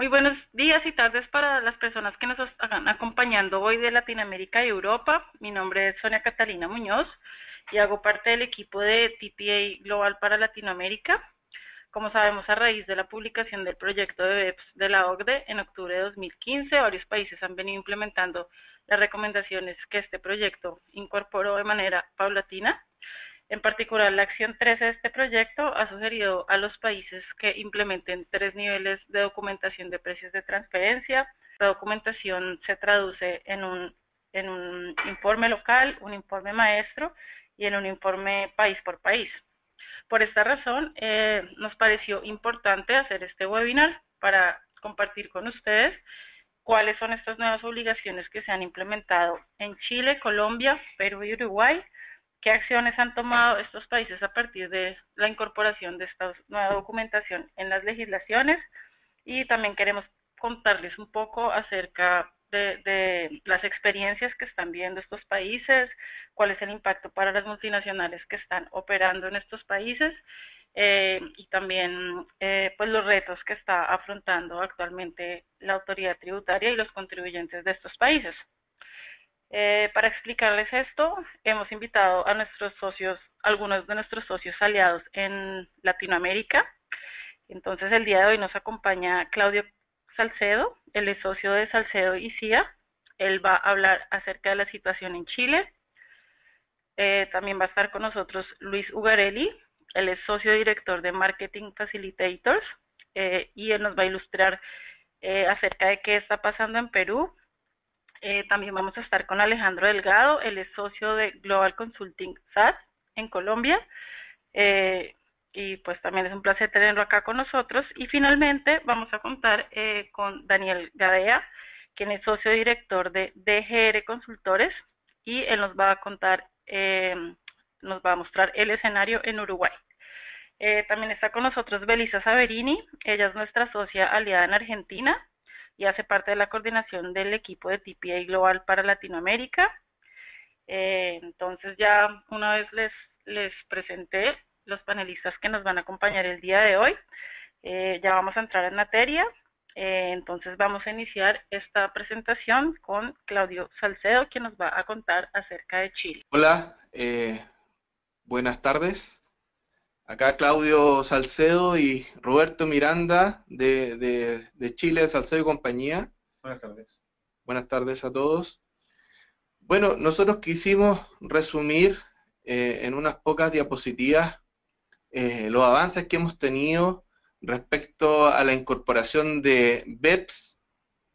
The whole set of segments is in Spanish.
Muy buenos días y tardes para las personas que nos están acompañando hoy de Latinoamérica y Europa. Mi nombre es Sonia Catalina Muñoz y hago parte del equipo de TPA Global para Latinoamérica. Como sabemos, a raíz de la publicación del proyecto de BEPS de la OCDE en octubre de 2015, varios países han venido implementando las recomendaciones que este proyecto incorporó de manera paulatina. En particular, la Acción 13 de este proyecto ha sugerido a los países que implementen 3 niveles de documentación de precios de transferencia. La documentación se traduce en un informe local, un informe maestro y en un informe país por país. Por esta razón, nos pareció importante hacer este webinar para compartir con ustedes cuáles son estas nuevas obligaciones que se han implementado en Chile, Colombia, Perú y Uruguay, qué acciones han tomado estos países a partir de la incorporación de esta nueva documentación en las legislaciones, y también queremos contarles un poco acerca de las experiencias que están viviendo estos países, cuál es el impacto para las multinacionales que están operando en estos países y también pues los retos que está afrontando actualmente la autoridad tributaria y los contribuyentes de estos países. Para explicarles esto, hemos invitado a nuestros socios, algunos de nuestros socios aliados en Latinoamérica. Entonces, el día de hoy nos acompaña Claudio Salcedo, él es socio de Salcedo y Cia. Él va a hablar acerca de la situación en Chile. También va a estar con nosotros Luis Ugarelli, él es socio director de Marketing Facilitators y él nos va a ilustrar acerca de qué está pasando en Perú. También vamos a estar con Alejandro Delgado, él es socio de GLOBBAL Consulting SAT en Colombia, y pues también es un placer tenerlo acá con nosotros. Y finalmente vamos a contar con Daniel Gadea, quien es socio director de DGR Consultores, y él nos va a contar, nos va a mostrar el escenario en Uruguay. También está con nosotros Belisa Severini, ella es nuestra socia aliada en Argentina y hace parte de la coordinación del equipo de TPA Global para Latinoamérica. Entonces, ya una vez les presenté los panelistas que nos van a acompañar el día de hoy, ya vamos a entrar en materia. Entonces vamos a iniciar esta presentación con Claudio Salcedo, quien nos va a contar acerca de Chile. Hola, buenas tardes. Acá Claudio Salcedo y Roberto Miranda de Chile, Salcedo y compañía. Buenas tardes. Buenas tardes a todos. Bueno, nosotros quisimos resumir en unas pocas diapositivas los avances que hemos tenido respecto a la incorporación de BEPS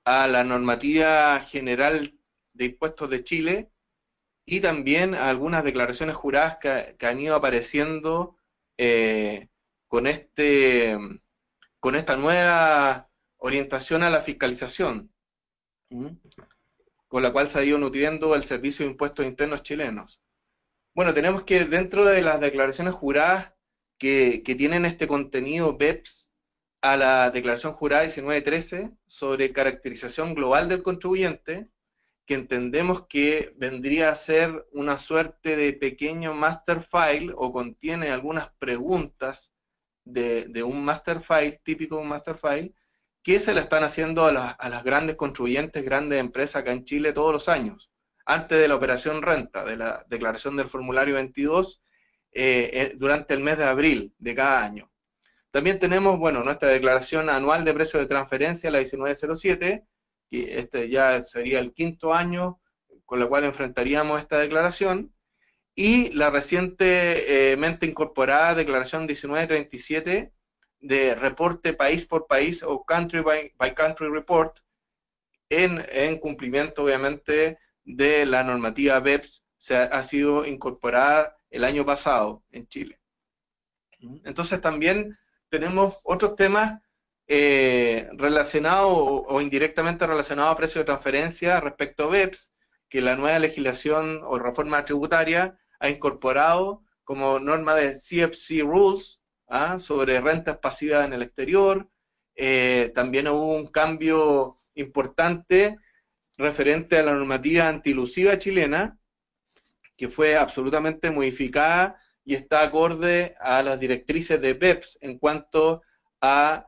a la normativa general de impuestos de Chile y también a algunas declaraciones juradas que han ido apareciendo con esta nueva orientación a la fiscalización, con la cual se ha ido nutriendo el Servicio de Impuestos Internos Chilenos. Bueno, tenemos que dentro de las declaraciones juradas que tienen este contenido BEPS a la Declaración Jurada 1913 sobre caracterización global del contribuyente, que entendemos que vendría a ser una suerte de pequeño master file o contiene algunas preguntas de un master file, típico de un master file, que se le están haciendo a las grandes contribuyentes, grandes empresas acá en Chile todos los años, antes de la operación renta, de la declaración del formulario 22, durante el mes de abril de cada año. También tenemos, bueno, nuestra declaración anual de precios de transferencia, la 1907, que este ya sería el 5.º año con la cual enfrentaríamos esta declaración, y la recientemente incorporada declaración 1937 de reporte país por país o Country by Country Report, en cumplimiento obviamente de la normativa BEPS, ha sido incorporada el año pasado en Chile. Entonces también tenemos otros temas relacionado o indirectamente relacionado a precios de transferencia respecto a BEPS, que la nueva legislación o reforma tributaria ha incorporado como norma de CFC Rules sobre rentas pasivas en el exterior. También hubo un cambio importante referente a la normativa antilusiva chilena, que fue absolutamente modificada y está acorde a las directrices de BEPS en cuanto a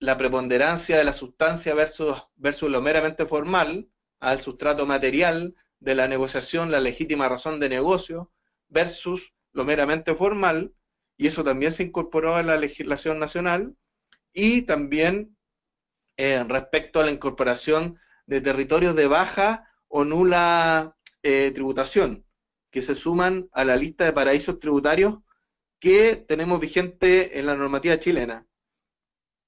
la preponderancia de la sustancia versus lo meramente formal, al sustrato material de la negociación, la legítima razón de negocio, versus lo meramente formal, y eso también se incorporó a la legislación nacional, y también respecto a la incorporación de territorios de baja o nula tributación, que se suman a la lista de paraísos tributarios que tenemos vigente en la normativa chilena.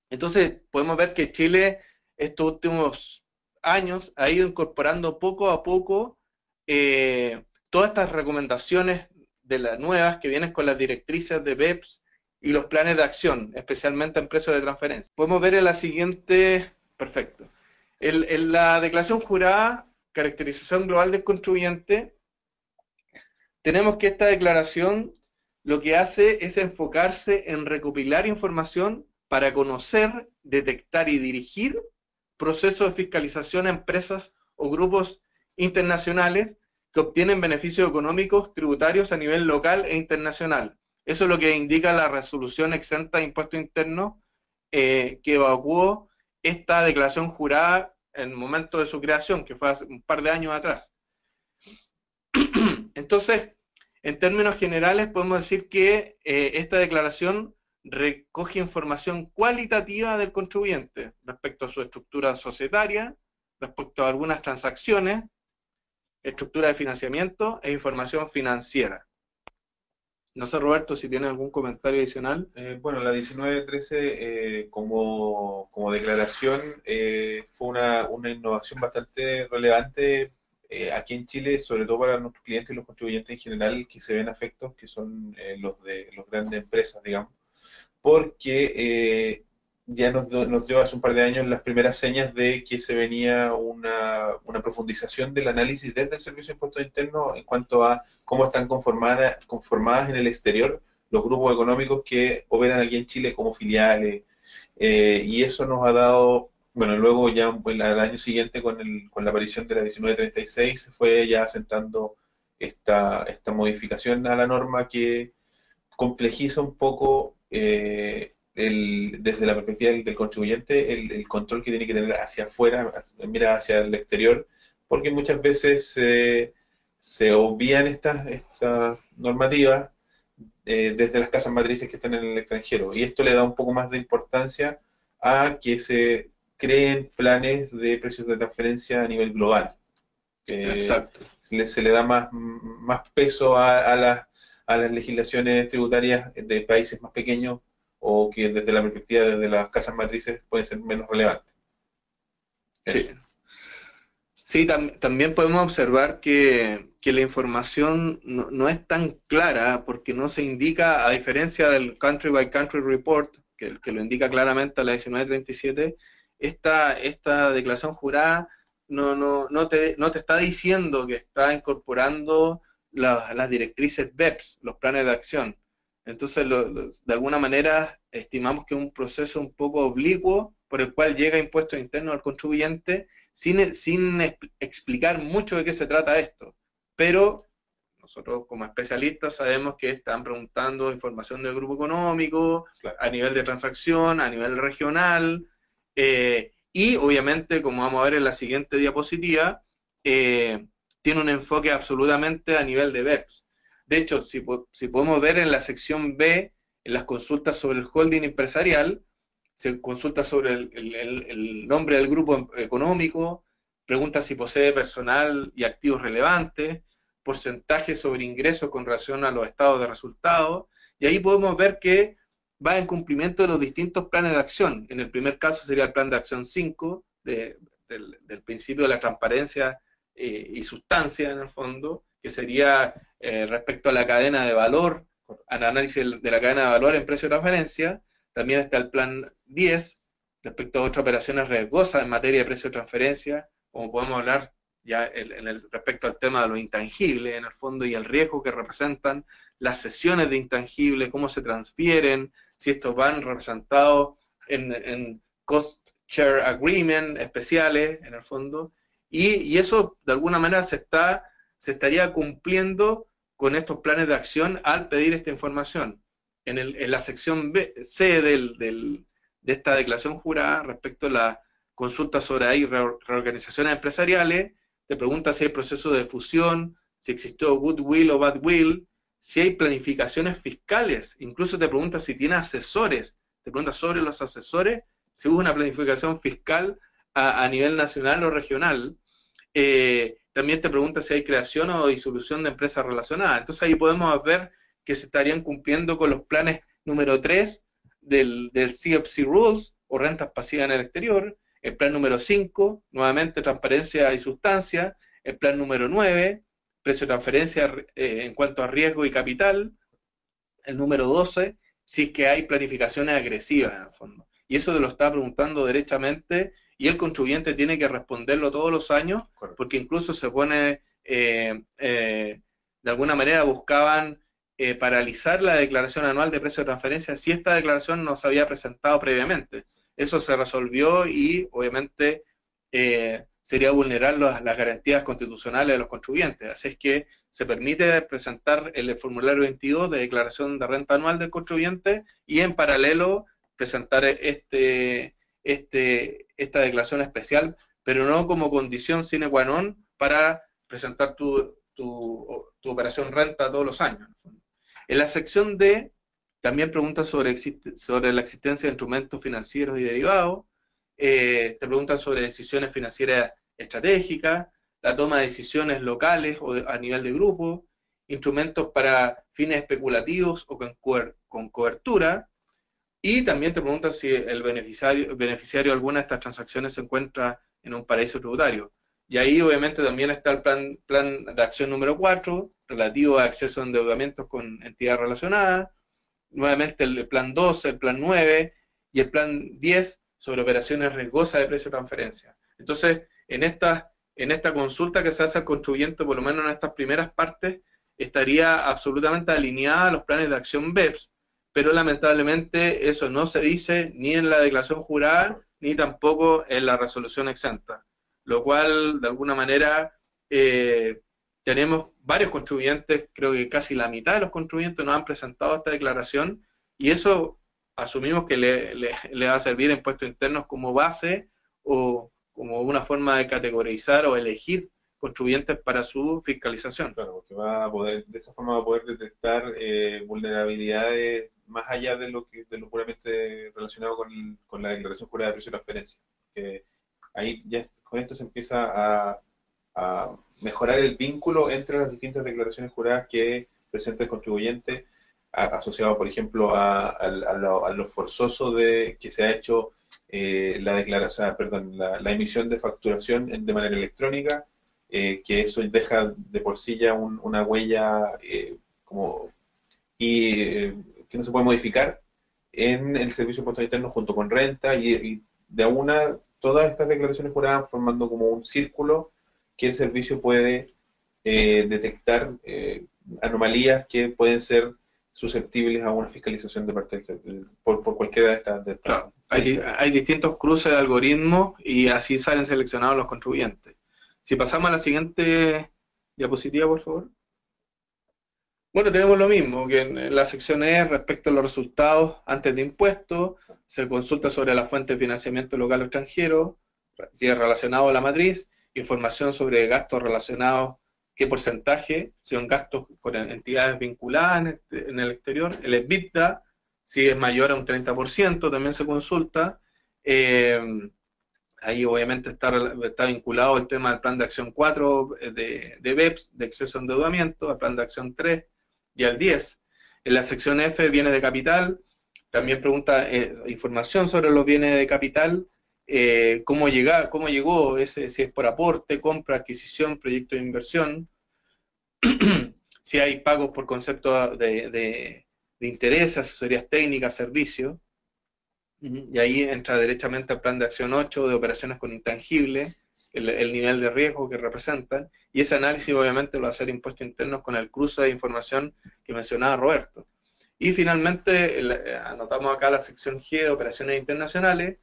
Entonces, podemos ver que Chile, estos últimos años, ha ido incorporando poco a poco todas estas recomendaciones de las nuevas que vienen con las directrices de BEPS y los planes de acción, especialmente en precios de transferencia. Podemos ver en la siguiente... Perfecto. En la declaración jurada, caracterización global del contribuyente, tenemos que esta declaración lo que hace es enfocarse en recopilar información para conocer, detectar y dirigir procesos de fiscalización a empresas o grupos internacionales que obtienen beneficios económicos tributarios a nivel local e internacional. Eso es lo que indica la resolución exenta de impuestos internos que evacuó esta declaración jurada en el momento de su creación, que fue hace un par de años atrás. Entonces, en términos generales podemos decir que esta declaración recoge información cualitativa del contribuyente respecto a su estructura societaria, respecto a algunas transacciones, estructura de financiamiento e información financiera. No sé, Roberto, si tiene algún comentario adicional. Bueno, la 1913 como declaración fue una innovación bastante relevante aquí en Chile, sobre todo para nuestros clientes y los contribuyentes en general que se ven afectos, que son los de las grandes empresas, digamos, porque ya nos dio hace un par de años las primeras señas de que se venía una profundización del análisis desde el Servicio de Impuestos Internos en cuanto a cómo están conformadas en el exterior los grupos económicos que operan aquí en Chile como filiales, y eso nos ha dado, bueno, luego ya al año siguiente con la aparición de la 1936 se fue ya asentando esta modificación a la norma que complejiza un poco desde la perspectiva del contribuyente, el control que tiene que tener hacia afuera, mira hacia el exterior, porque muchas veces se obvían estas normativas desde las casas matrices que están en el extranjero, y esto le da un poco más de importancia a que se creen planes de precios de transferencia a nivel global. Exacto. Se le da más peso a las legislaciones tributarias de países más pequeños, o que desde la perspectiva de las casas matrices pueden ser menos relevantes. Sí, sí, también podemos observar que la información no es tan clara, porque no se indica, a diferencia del Country by Country Report, que lo indica claramente a la 1937, esta declaración jurada no te está diciendo que está incorporando las directrices BEPS, los planes de acción. Entonces, de alguna manera, estimamos que es un proceso un poco oblicuo por el cual llega impuesto interno al contribuyente sin explicar mucho de qué se trata esto. Pero nosotros como especialistas sabemos que están preguntando información del grupo económico, claro, a nivel de transacción, a nivel regional, y obviamente, como vamos a ver en la siguiente diapositiva, tiene un enfoque absolutamente a nivel de BEPS. De hecho, si podemos ver en la sección B, en las consultas sobre el holding empresarial, se consulta sobre el nombre del grupo económico, pregunta si posee personal y activos relevantes, porcentaje sobre ingresos con relación a los estados de resultados, y ahí podemos ver que va en cumplimiento de los distintos planes de acción. En el primer caso sería el plan de acción 5, del principio de la transparencia y sustancia, en el fondo, que sería respecto a la cadena de valor, al análisis de la cadena de valor en precio de transferencia. También está el plan 10, respecto a otras operaciones riesgosas en materia de precio de transferencia, como podemos hablar ya respecto al tema de lo intangible, en el fondo, y el riesgo que representan las cesiones de intangible, cómo se transfieren, si estos van representados en cost share agreement especiales, en el fondo, y eso de alguna manera se estaría cumpliendo con estos planes de acción al pedir esta información. En la sección C de esta declaración jurada respecto a las consultas sobre ahí reorganizaciones empresariales, te pregunta si hay proceso de fusión, si existió goodwill o badwill, si hay planificaciones fiscales, incluso te pregunta si tiene asesores, te pregunta sobre los asesores, si hubo una planificación fiscal a nivel nacional o regional. También te pregunta si hay creación o disolución de empresas relacionadas. Entonces ahí podemos ver que se estarían cumpliendo con los planes número 3 del CFC Rules, o rentas pasivas en el exterior, el plan número 5, nuevamente transparencia y sustancia, el plan número 9, precio de transferencia en cuanto a riesgo y capital, el número 12, si es que hay planificaciones agresivas en el fondo. Y eso te lo está preguntando derechamente, y el contribuyente tiene que responderlo todos los años, porque incluso se pone, de alguna manera buscaban paralizar la declaración anual de precio de transferencia si esta declaración no se había presentado previamente. Eso se resolvió y obviamente sería vulnerar las garantías constitucionales de los contribuyentes. Así es que se permite presentar el formulario 22 de declaración de renta anual del contribuyente y en paralelo presentar esta declaración especial, pero no como condición sine qua non para presentar tu operación renta todos los años. En la sección D, también preguntas sobre la existencia de instrumentos financieros y derivados, te preguntan sobre decisiones financieras estratégicas, la toma de decisiones locales o a nivel de grupo, instrumentos para fines especulativos o con cobertura. Y también te preguntan si el beneficiario de alguna de estas transacciones se encuentra en un paraíso tributario. Y ahí obviamente también está el plan de acción número 4, relativo a acceso a endeudamientos con entidades relacionadas, nuevamente el plan 12, el plan 9 y el plan 10 sobre operaciones riesgosas de precio de transferencia. Entonces, en esta consulta que se hace al contribuyente, por lo menos en estas primeras partes, estaría absolutamente alineada a los planes de acción BEPS, pero lamentablemente eso no se dice ni en la declaración jurada, ni tampoco en la resolución exenta, lo cual, de alguna manera, tenemos varios contribuyentes, creo que casi la mitad de los contribuyentes no han presentado esta declaración, y eso asumimos que le va a servir en impuestos internos como base, o como una forma de categorizar o elegir contribuyentes para su fiscalización. Claro, porque de esa forma va a poder detectar vulnerabilidades más allá de lo puramente relacionado con la declaración jurada de precio de transferencia. Ahí ya con esto se empieza a mejorar el vínculo entre las distintas declaraciones juradas que presenta el contribuyente, asociado, por ejemplo, a lo forzoso de que se ha hecho la emisión de facturación de manera electrónica, que eso deja de por sí ya una huella que no se puede modificar en el servicio de impuestos internos junto con renta, y de una todas estas declaraciones juradas formando como un círculo que el servicio puede detectar anomalías que pueden ser susceptibles a una fiscalización de parte por cualquiera de estas. Claro, hay distintos cruces de algoritmos y así salen seleccionados los contribuyentes. Si pasamos a la siguiente diapositiva, por favor. Bueno, tenemos lo mismo, que en la sección E, respecto a los resultados antes de impuestos, se consulta sobre la fuente de financiamiento local o extranjero, si es relacionado a la matriz, información sobre gastos relacionados, qué porcentaje, si son gastos con entidades vinculadas en el exterior, el EBITDA, si es mayor a un 30%, también se consulta. Ahí obviamente está vinculado el tema del plan de acción 4 de BEPS, de exceso de endeudamiento, al plan de acción 3 y al 10. En la sección F, bienes de capital, también pregunta información sobre los bienes de capital, cómo llegó ese, si es por aporte, compra, adquisición, proyecto de inversión, si hay pagos por concepto de interés, asesorías técnicas, servicios, y ahí entra derechamente el plan de acción 8 de operaciones con intangibles, el nivel de riesgo que representan, y ese análisis obviamente lo va a hacer impuestos internos con el cruce de información que mencionaba Roberto. Y finalmente anotamos acá la sección G de operaciones internacionales,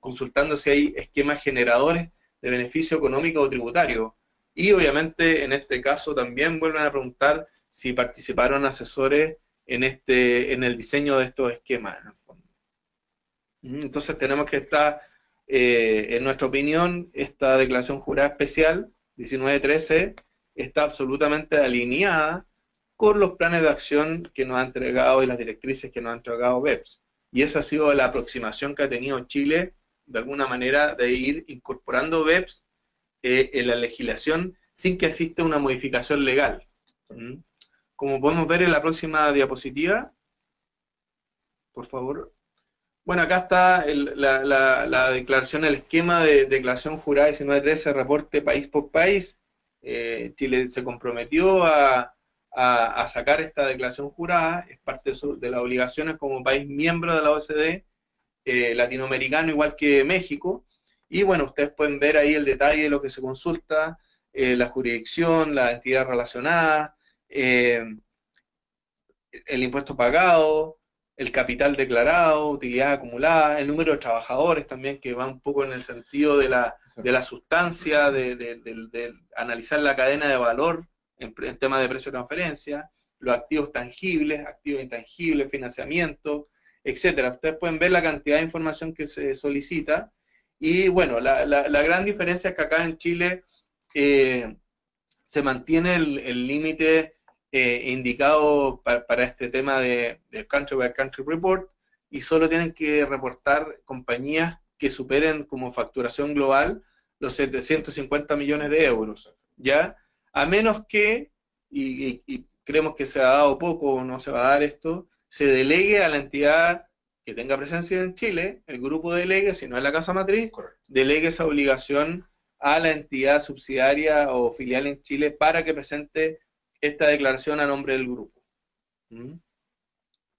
consultando si hay esquemas generadores de beneficio económico o tributario. Y obviamente en este caso también vuelven a preguntar si participaron asesores en el diseño de estos esquemas, ¿no? Entonces tenemos que estar, en nuestra opinión, esta declaración jurada especial 1913 está absolutamente alineada con los planes de acción que nos ha entregado y las directrices que nos ha entregado BEPS. Y esa ha sido la aproximación que ha tenido Chile, de alguna manera, de ir incorporando BEPS en la legislación sin que exista una modificación legal. Como podemos ver en la próxima diapositiva, por favor. Bueno, acá está la declaración, el esquema de declaración jurada 1913, reporte país por país. Chile se comprometió a sacar esta declaración jurada, es parte de las obligaciones como país miembro de la OCDE, latinoamericano igual que México, y bueno, ustedes pueden ver ahí el detalle de lo que se consulta, la jurisdicción, la entidad relacionada, el impuesto pagado, el capital declarado, utilidad acumulada, el número de trabajadores también, que va un poco en el sentido de la sustancia, de analizar la cadena de valor en tema de precio de transferencia, los activos tangibles, activos intangibles, financiamiento, etcétera. Ustedes pueden ver la cantidad de información que se solicita, y bueno, la gran diferencia es que acá en Chile se mantiene el límite indicado para este tema de Country by Country Report, y solo tienen que reportar compañías que superen como facturación global los 750 millones de euros, ¿ya? A menos que, y creemos que se ha dado poco o no se va a dar esto, se delegue a la entidad que tenga presencia en Chile, el grupo delegue, si no es la casa matriz, delegue esa obligación a la entidad subsidiaria o filial en Chile para que presente esta declaración a nombre del grupo.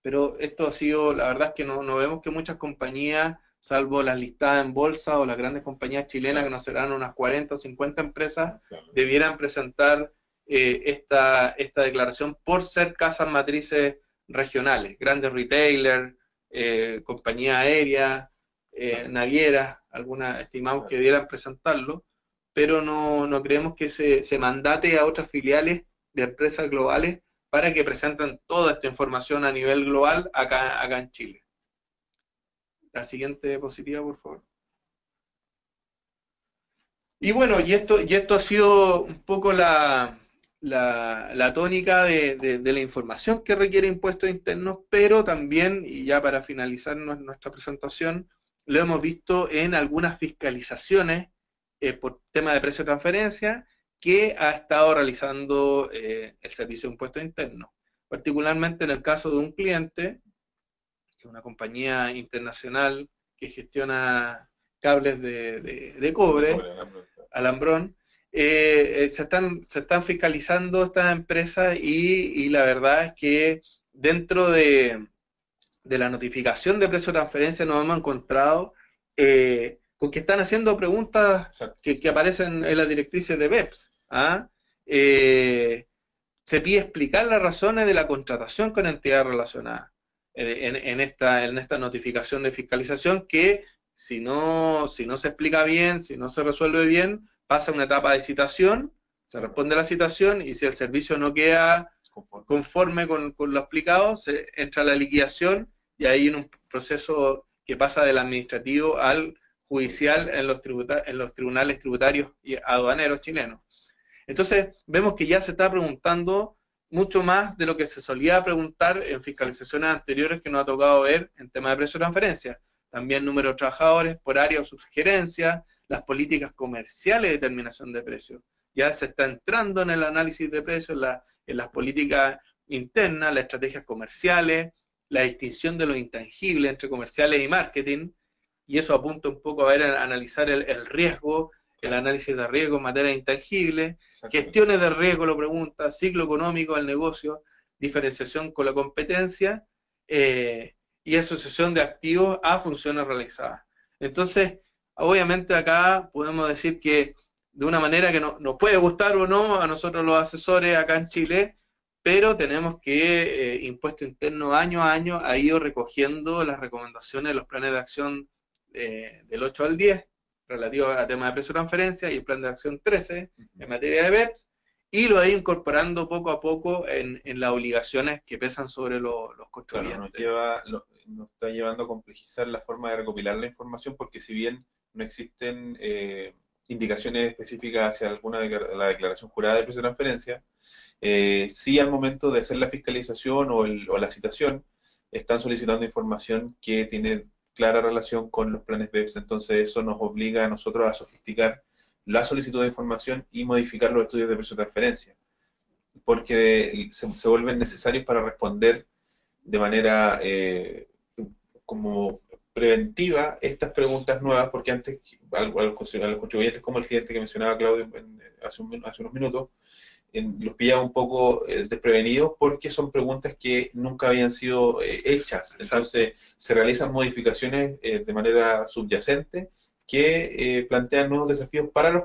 Pero esto ha sido, la verdad es que no vemos que muchas compañías, salvo las listadas en bolsa o las grandes compañías chilenas, que nos serán unas 40 o 50 empresas, debieran presentar esta declaración por ser casas matrices regionales, grandes retailers, compañías aéreas, navieras, algunas estimamos que debieran presentarlo, pero no creemos que se mandate a otras filiales de empresas globales para que presenten toda esta información a nivel global acá en Chile. La siguiente diapositiva, por favor. Y bueno, y esto ha sido un poco la tónica de la información que requiere impuestos internos, pero también, y ya para finalizar nuestra presentación, lo hemos visto en algunas fiscalizaciones por tema de precio de transferencia que ha estado realizando el Servicio de Impuestos Internos, particularmente en el caso de un cliente, que es una compañía internacional que gestiona cables de cobre, alambrón. Se están fiscalizando estas empresas y la verdad es que dentro de la notificación de precio de transferencia nos hemos encontrado con que están haciendo preguntas que aparecen en las directrices de BEPS. Se pide explicar las razones de la contratación con entidad relacionada en esta notificación de fiscalización, que si no se explica bien, si no se resuelve bien, pasa una etapa de citación, se responde a la citación, y si el servicio no queda conforme con lo explicado, se entra a la liquidación, y ahí en un proceso que pasa del administrativo al judicial en los tribunales tributarios y aduaneros chilenos. Entonces, vemos que ya se está preguntando mucho más de lo que se solía preguntar en fiscalizaciones anteriores que nos ha tocado ver en tema de precio de transferencia. También número de trabajadores por área o subgerencia, las políticas comerciales de determinación de precios. Ya se está entrando en el análisis de precios, en las políticas internas, las estrategias comerciales, la distinción de lo intangible entre comerciales y marketing, y eso apunta un poco a ver, a analizar el riesgo, el análisis de riesgo en materia de intangible, gestiones de riesgo, lo pregunta, ciclo económico del negocio, diferenciación con la competencia y asociación de activos a funciones realizadas. Entonces, obviamente acá podemos decir que de una manera que nos puede gustar o no a nosotros los asesores acá en Chile, pero tenemos que Impuesto Interno año a año ha ido recogiendo las recomendaciones de los planes de acción del 8 al 10, relativo a temas de precio de transferencia, y el plan de acción 13 en materia de BEPS, y lo he incorporando poco a poco en las obligaciones que pesan sobre los contribuyentes. Claro, nos está llevando a complejizar la forma de recopilar la información, porque si bien no existen indicaciones específicas hacia alguna la declaración jurada de precio de transferencia, sí al momento de hacer la fiscalización o la citación, están solicitando información que tiene clara relación con los planes BEPS, entonces eso nos obliga a nosotros a sofisticar la solicitud de información y modificar los estudios de precio de transferencia, porque se vuelven necesarios para responder de manera como preventiva estas preguntas nuevas, porque antes a los contribuyentes, como el cliente que mencionaba Claudio hace unos minutos, los pillaba un poco desprevenidos porque son preguntas que nunca habían sido hechas. Entonces, se realizan modificaciones de manera subyacente que plantean nuevos desafíos para los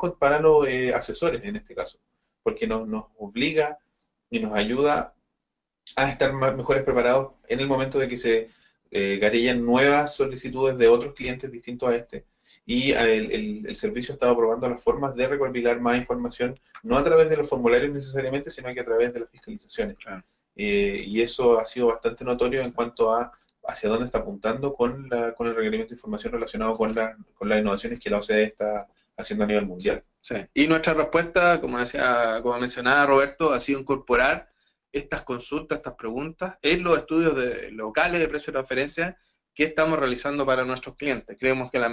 asesores en este caso, porque nos obliga y nos ayuda a estar mejores preparados en el momento de que se gatillan nuevas solicitudes de otros clientes distintos a este. Y el servicio ha estado probando las formas de recopilar más información, no a través de los formularios necesariamente, sino que a través de las fiscalizaciones. Claro. Y eso ha sido bastante notorio en cuanto a hacia dónde está apuntando con el requerimiento de información relacionado con las innovaciones que la OCDE está haciendo a nivel mundial. Sí. Y nuestra respuesta, como mencionaba Roberto, ha sido incorporar estas consultas, estas preguntas, en los estudios locales de precio de transferencia que estamos realizando para nuestros clientes. Creemos que el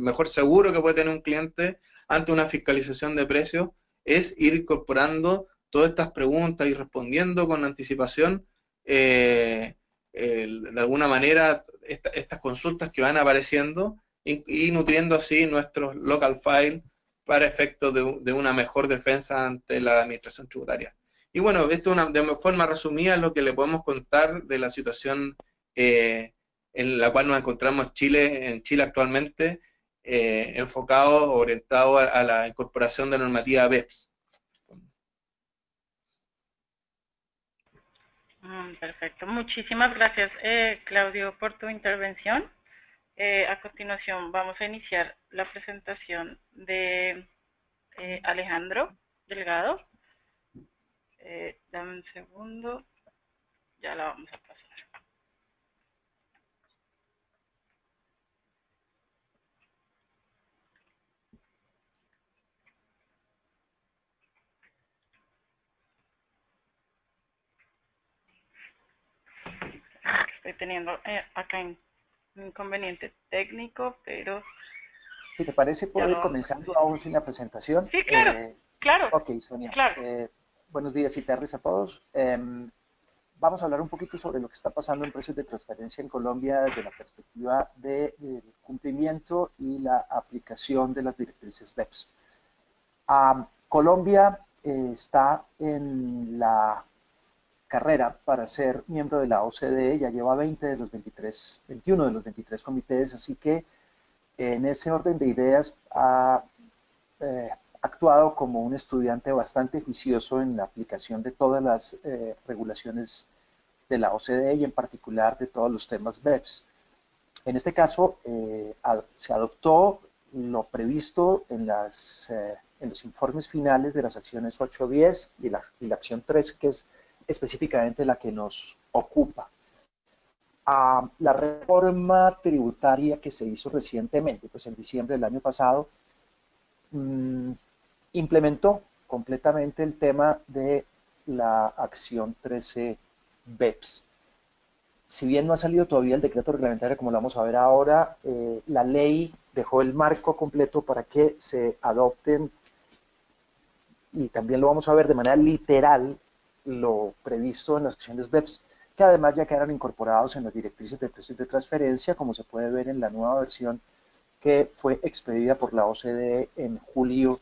mejor seguro que puede tener un cliente ante una fiscalización de precios es ir incorporando todas estas preguntas y respondiendo con anticipación, de alguna manera, estas consultas que van apareciendo y nutriendo así nuestros local file para efectos de una mejor defensa ante la administración tributaria. Y bueno, esto de forma resumida es lo que le podemos contar de la situación en la cual nos encontramos en Chile actualmente, enfocado, orientado a la incorporación de la normativa BEPS. Perfecto, muchísimas gracias, Claudio, por tu intervención. A continuación vamos a iniciar la presentación de Alejandro Delgado. Dame un segundo, ya la vamos a pasar. Estoy teniendo acá un inconveniente técnico, pero... ¿Sí te parece poder ir comenzando aún sin la presentación? Sí, claro, claro. Ok, Sonia. Claro. Buenos días y tardes a todos. Vamos a hablar un poquito sobre lo que está pasando en precios de transferencia en Colombia desde la perspectiva del cumplimiento y la aplicación de las directrices BEPS. Colombia está en la carrera para ser miembro de la OCDE, ya lleva 21 de los 23 comités, así que en ese orden de ideas ha actuado como un estudiante bastante juicioso en la aplicación de todas las regulaciones de la OCDE y en particular de todos los temas BEPS. En este caso se adoptó lo previsto en los informes finales de las acciones 8-10 y la acción 3, que es específicamente la que nos ocupa. La reforma tributaria que se hizo recientemente, pues en diciembre del año pasado, implementó completamente el tema de la acción 13 BEPS. Si bien no ha salido todavía el decreto reglamentario, como lo vamos a ver ahora, la ley dejó el marco completo para que se adopten, y también lo vamos a ver de manera literal, lo previsto en las acciones BEPS, que además ya quedaron incorporados en las directrices de precios de transferencia, como se puede ver en la nueva versión que fue expedida por la OCDE en julio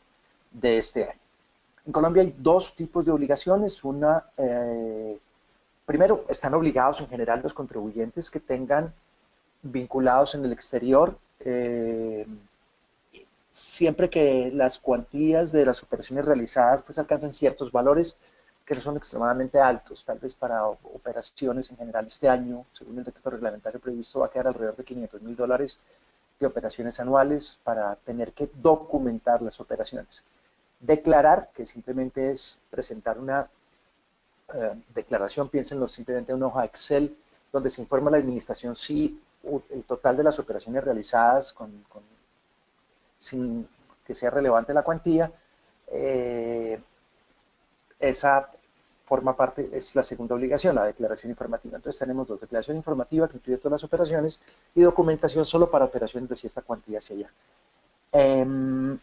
de este año. En Colombia hay dos tipos de obligaciones. Primero, están obligados en general los contribuyentes que tengan vinculados en el exterior, siempre que las cuantías de las operaciones realizadas pues alcanzan ciertos valores, que son extremadamente altos, tal vez para operaciones en general este año, según el decreto reglamentario previsto, va a quedar alrededor de $500.000 de operaciones anuales para tener que documentar las operaciones. Declarar, que simplemente es presentar una declaración, piénsenlo simplemente en una hoja Excel, donde se informa a la administración si el total de las operaciones realizadas sin que sea relevante la cuantía, esa forma parte, es la segunda obligación, la declaración informativa. Entonces tenemos dos: declaración informativa que incluye todas las operaciones y documentación solo para operaciones de cierta cuantía hacia allá.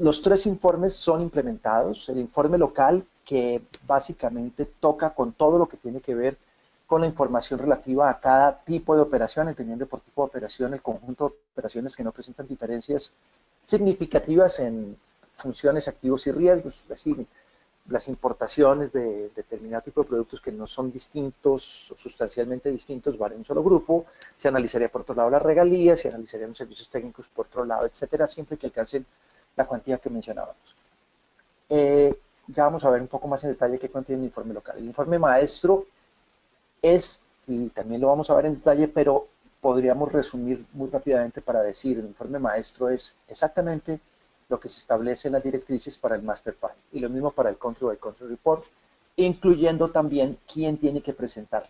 Los tres informes son implementados. El informe local, que básicamente toca con todo lo que tiene que ver con la información relativa a cada tipo de operación, entendiendo por tipo de operación el conjunto de operaciones que no presentan diferencias significativas en funciones, activos y riesgos, es decir, las importaciones de determinado tipo de productos que no son distintos, sustancialmente distintos, van en un solo grupo. Se analizaría por otro lado las regalías, se analizarían los servicios técnicos por otro lado, etcétera, siempre que alcancen la cuantía que mencionábamos. Ya vamos a ver un poco más en detalle qué contiene el informe local. El informe maestro es, y también lo vamos a ver en detalle, pero podríamos resumir muy rápidamente para decir: el informe maestro es exactamente lo que se establece en las directrices para el Master Plan, y lo mismo para el Country by Country Report, incluyendo también quién tiene que presentarlo.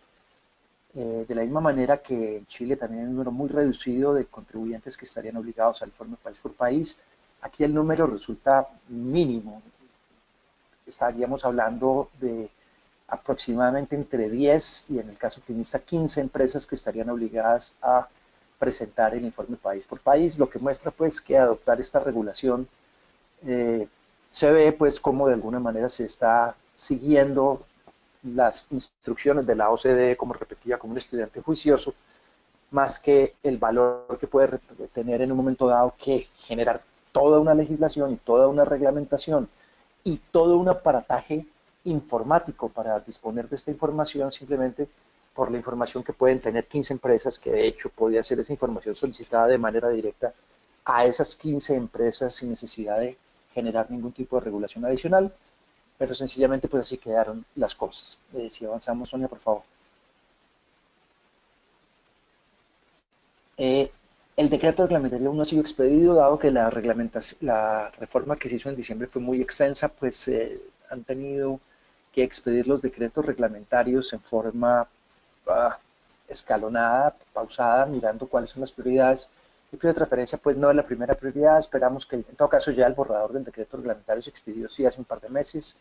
De la misma manera que en Chile también hay un número muy reducido de contribuyentes que estarían obligados al informe país por país, aquí el número resulta mínimo. Estaríamos hablando de aproximadamente entre 10 y, en el caso optimista, 15 empresas que estarían obligadas a presentar el informe país por país, lo que muestra pues que adoptar esta regulación se ve pues como de alguna manera se está siguiendo las instrucciones de la OCDE, como repetía, como un estudiante juicioso, más que el valor que puede tener en un momento dado que generar toda una legislación y toda una reglamentación y todo un aparataje informático para disponer de esta información, simplemente por la información que pueden tener 15 empresas, que de hecho podría ser esa información solicitada de manera directa a esas 15 empresas sin necesidad de generar ningún tipo de regulación adicional, pero sencillamente pues así quedaron las cosas. Si avanzamos, Sonia, por favor. El decreto reglamentario aún no ha sido expedido, dado que la reforma que se hizo en diciembre fue muy extensa, pues han tenido que expedir los decretos reglamentarios en forma escalonada, pausada, mirando cuáles son las prioridades. El periodo de transferencia pues no es la primera prioridad. Esperamos que, en todo caso, ya el borrador del decreto reglamentario se expidió sí hace un par de meses.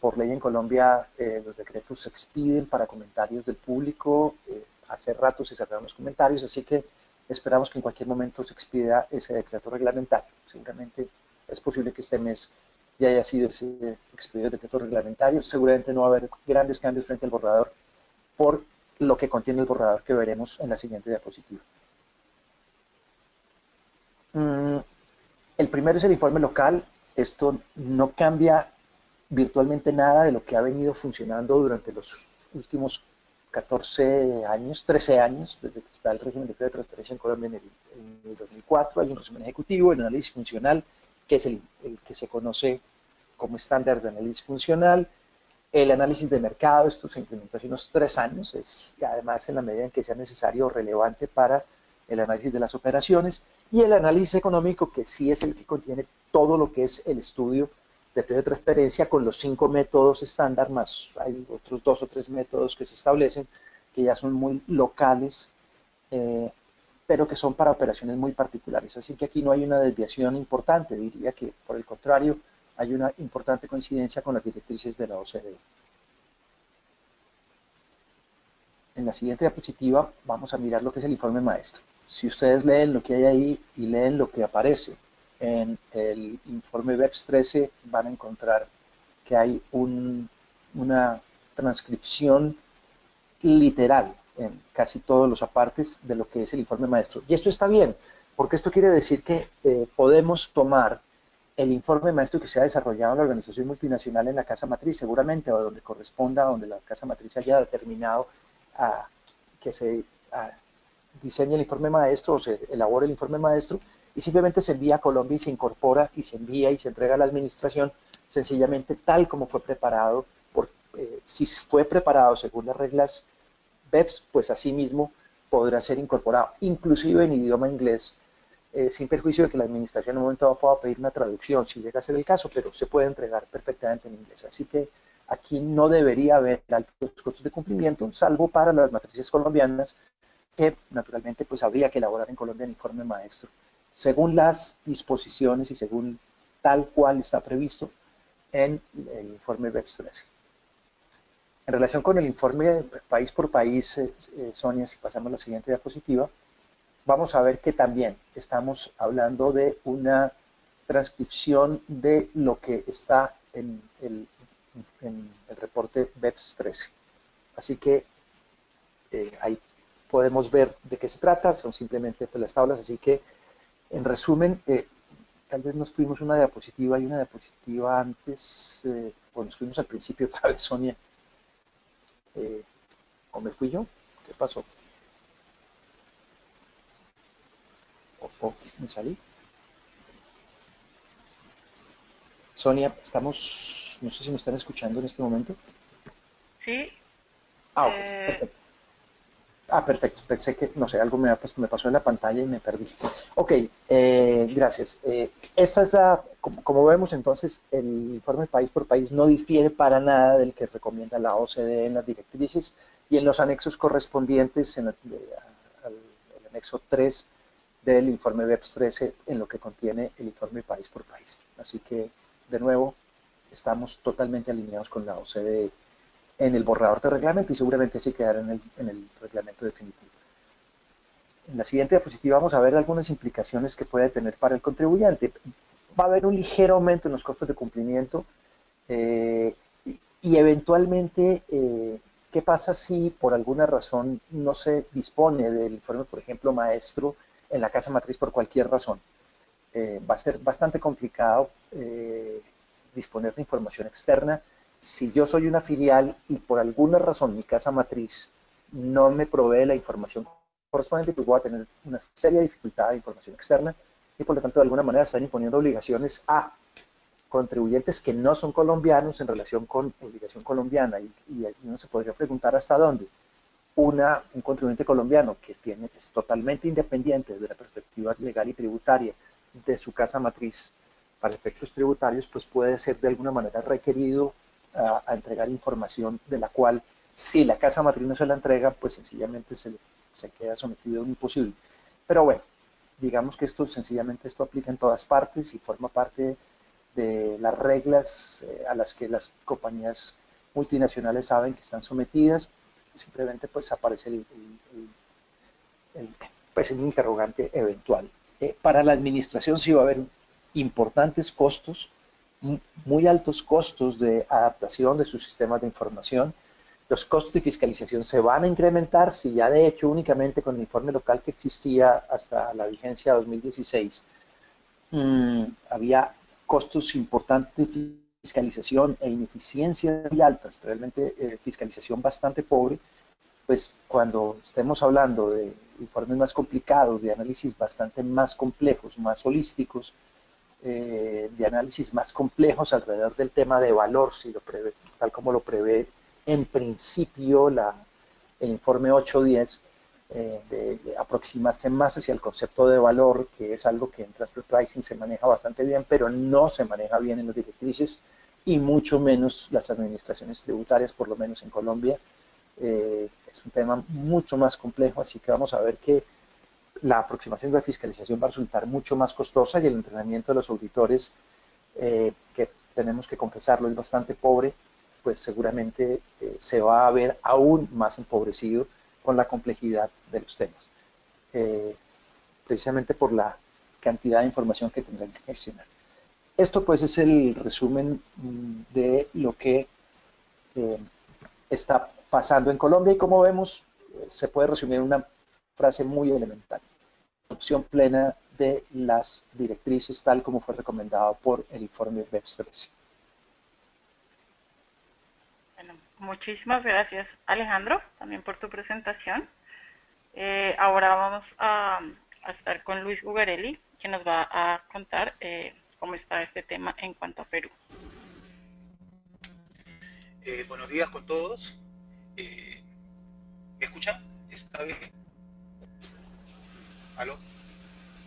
Por ley en Colombia los decretos se expiden para comentarios del público. Hace rato se cerraron los comentarios, así que esperamos que en cualquier momento se expida ese decreto reglamentario. Seguramente es posible que este mes ya haya sido expedido el decreto reglamentario. Seguramente no va a haber grandes cambios frente al borrador, por lo que contiene el borrador que veremos en la siguiente diapositiva. El primero es el informe local. Esto no cambia virtualmente nada de lo que ha venido funcionando durante los últimos 14 años, 13 años, desde que está el régimen de transferencia en Colombia en el 2004. Hay un resumen ejecutivo, el análisis funcional, que es el que se conoce como estándar de análisis funcional. El análisis de mercado, esto se implementó hace unos 3 años, es además en la medida en que sea necesario o relevante para el análisis de las operaciones. Y el análisis económico, que sí es el que contiene todo lo que es el estudio de precio de transferencia con los 5 métodos estándar, más hay otros 2 o 3 métodos que se establecen, que ya son muy locales, pero que son para operaciones muy particulares. Así que aquí no hay una desviación importante, diría que por el contrario, hay una importante coincidencia con las directrices de la OCDE. En la siguiente diapositiva vamos a mirar lo que es el informe maestro. Si ustedes leen lo que hay ahí y leen lo que aparece en el informe BEPS 13, van a encontrar que hay una transcripción literal en casi todos los apartes de lo que es el informe maestro. Y esto está bien, porque esto quiere decir que podemos tomar el informe maestro que se ha desarrollado en la organización multinacional, en la casa matriz seguramente, o donde corresponda, donde la casa matriz haya determinado que se diseñe el informe maestro o se elabore el informe maestro, y simplemente se envía a Colombia y se incorpora y se envía y se entrega a la administración, sencillamente tal como fue preparado. Si fue preparado según las reglas BEPS, pues así mismo podrá ser incorporado, inclusive en idioma inglés, sin perjuicio de que la administración en un momento pueda pedir una traducción, si llega a ser el caso, pero se puede entregar perfectamente en inglés. Así que aquí no debería haber altos costos de cumplimiento, salvo para las matrices colombianas, que naturalmente pues habría que elaborar en Colombia el informe maestro, según las disposiciones y según tal cual está previsto en el informe BEPS 13. En relación con el informe país por país, Sonia, si pasamos a la siguiente diapositiva, vamos a ver que también estamos hablando de una transcripción de lo que está en el reporte BEPS 13. Así que ahí podemos ver de qué se trata, son simplemente pues, las tablas, así que en resumen, tal vez nos tuvimos una diapositiva y una diapositiva antes, o nos fuimos al principio para ver, Sonia, ¿o me fui yo? ¿Qué pasó? ¿O me salí? Sonia, estamos, no sé si me están escuchando en este momento. Sí. Ah, ok, perfecto. Ah, perfecto. Pensé que, no sé, algo me pasó en la pantalla y me perdí. Ok, gracias. Esta es como vemos entonces, el informe país por país no difiere para nada del que recomienda la OCDE en las directrices y en los anexos correspondientes, en el anexo 3 del informe BEPS 13, en lo que contiene el informe país por país. Así que, de nuevo, estamos totalmente alineados con la OCDE en el borrador de reglamento y seguramente así quedará en el reglamento definitivo. En la siguiente diapositiva vamos a ver algunas implicaciones que puede tener para el contribuyente. Va a haber un ligero aumento en los costos de cumplimiento y eventualmente, ¿qué pasa si por alguna razón no se dispone del informe, por ejemplo, maestro en la casa matriz por cualquier razón? Va a ser bastante complicado disponer de información externa. Si yo soy una filial y por alguna razón mi casa matriz no me provee la información correspondiente, pues voy a tener una seria dificultad de información externa y por lo tanto de alguna manera están imponiendo obligaciones a contribuyentes que no son colombianos en relación con obligación colombiana y uno se podría preguntar hasta dónde un contribuyente colombiano que es totalmente independiente desde la perspectiva legal y tributaria de su casa matriz para efectos tributarios, pues puede ser de alguna manera requerido a entregar información de la cual, si la casa matriz no se la entrega, pues sencillamente se queda sometido a un imposible. Pero bueno, digamos que esto aplica en todas partes y forma parte de las reglas a las que las compañías multinacionales saben que están sometidas. Simplemente pues aparece el interrogante eventual. Para la administración sí va a haber importantes costos, muy altos costos de adaptación de sus sistemas de información. Los costos de fiscalización se van a incrementar si ya de hecho únicamente con el informe local que existía hasta la vigencia 2016 había costos importantes de fiscalización e ineficiencias muy altas, realmente fiscalización bastante pobre. Pues cuando estemos hablando de informes más complicados, de análisis bastante más complejos, más holísticos, de análisis más complejos alrededor del tema de valor, si lo prevé, tal como lo prevé en principio el informe 810, de aproximarse más hacia el concepto de valor, que es algo que en Transfer Pricing se maneja bastante bien, pero no se maneja bien en las directrices y mucho menos las administraciones tributarias, por lo menos en Colombia. Es un tema mucho más complejo, así que vamos a ver que la aproximación de la fiscalización va a resultar mucho más costosa y el entrenamiento de los auditores, que tenemos que confesarlo, es bastante pobre, pues seguramente se va a ver aún más empobrecido con la complejidad de los temas, precisamente por la cantidad de información que tendrán que gestionar. Esto pues es el resumen de lo que está pasando en Colombia y como vemos se puede resumir en una frase muy elemental: adopción plena de las directrices tal como fue recomendado por el informe BEPS 13. Bueno, muchísimas gracias, Alejandro, también por tu presentación. Ahora vamos a estar con Luis Ugarelli, que nos va a contar cómo está este tema en cuanto a Perú. Buenos días con todos. ¿Me escuchan? ¿Está bien? ¿Aló?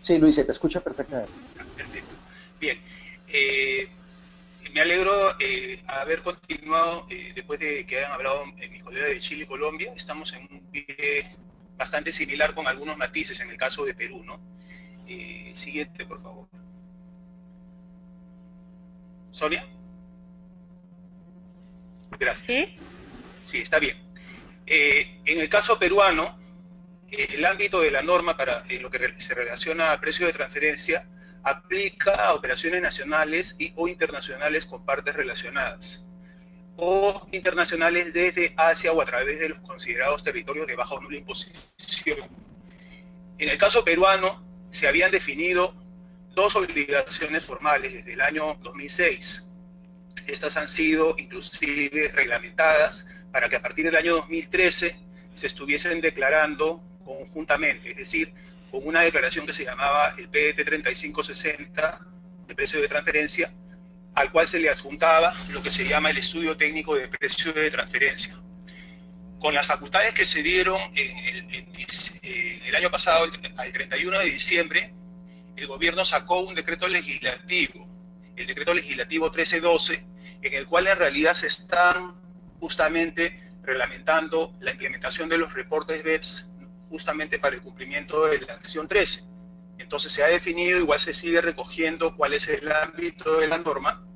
Sí, Luis, se te escucha perfectamente. Perfecto. Bien. Me alegro haber continuado después de que hayan hablado mis colegas de Chile y Colombia. Estamos en un pie bastante similar con algunos matices en el caso de Perú, ¿no? Siguiente, por favor. ¿Sonia? Gracias. ¿Sí? Sí, está bien. En el caso peruano, el ámbito de la norma para lo que se relaciona a precio de transferencia aplica a operaciones nacionales y o internacionales con partes relacionadas, o internacionales desde Asia o a través de los considerados territorios de baja o nula imposición. En el caso peruano, se habían definido dos obligaciones formales desde el año 2006. Estas han sido inclusive reglamentadas para que a partir del año 2013 se estuviesen declarando conjuntamente, es decir, con una declaración que se llamaba el PDT 3560 de precio de transferencia, al cual se le adjuntaba lo que se llama el estudio técnico de precio de transferencia. Con las facultades que se dieron el año pasado, al 31 de diciembre, el gobierno sacó un decreto legislativo, el decreto legislativo 1312, en el cual en realidad se están justamente reglamentando la implementación de los reportes BEPS justamente para el cumplimiento de la Acción 13. Entonces se ha definido, igual se sigue recogiendo cuál es el ámbito de la norma,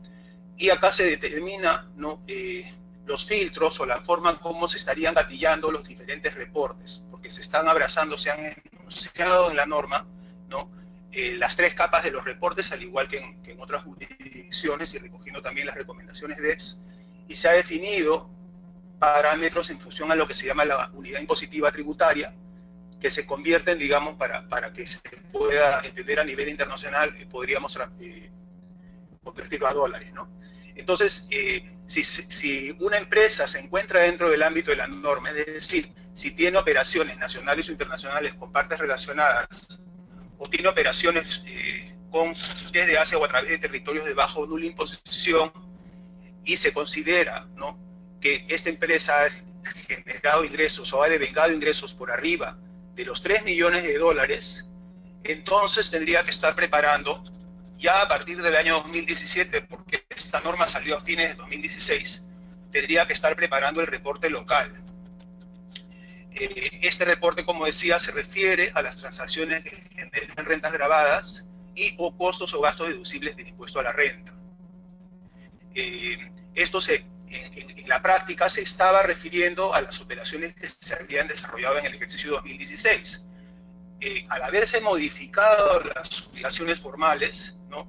y acá se determina, ¿no?, los filtros o la forma como se estarían gatillando los diferentes reportes, porque se están abrazando, se han enunciado en la norma, ¿no?, las tres capas de los reportes, al igual que en otras jurisdicciones, y recogiendo también las recomendaciones de BEPS, y se ha definido parámetros en función a lo que se llama la unidad impositiva tributaria, que se convierten, digamos, para que se pueda entender a nivel internacional, podríamos convertirlo a dólares, ¿no? Entonces, si una empresa se encuentra dentro del ámbito de la norma, es decir, si tiene operaciones nacionales o internacionales con partes relacionadas, o tiene operaciones desde Asia o a través de territorios de baja o nula imposición, y se considera, ¿no?, que esta empresa ha generado ingresos o ha devengado ingresos por arriba de los $3 millones, entonces tendría que estar preparando ya a partir del año 2017, porque esta norma salió a fines de 2016, tendría que estar preparando el reporte local. Este reporte, como decía, se refiere a las transacciones que generan rentas grabadas y o costos o gastos deducibles del impuesto a la renta. Esto en la práctica se estaba refiriendo a las operaciones que se habían desarrollado en el ejercicio 2016. Al haberse modificado las obligaciones formales, ¿no?,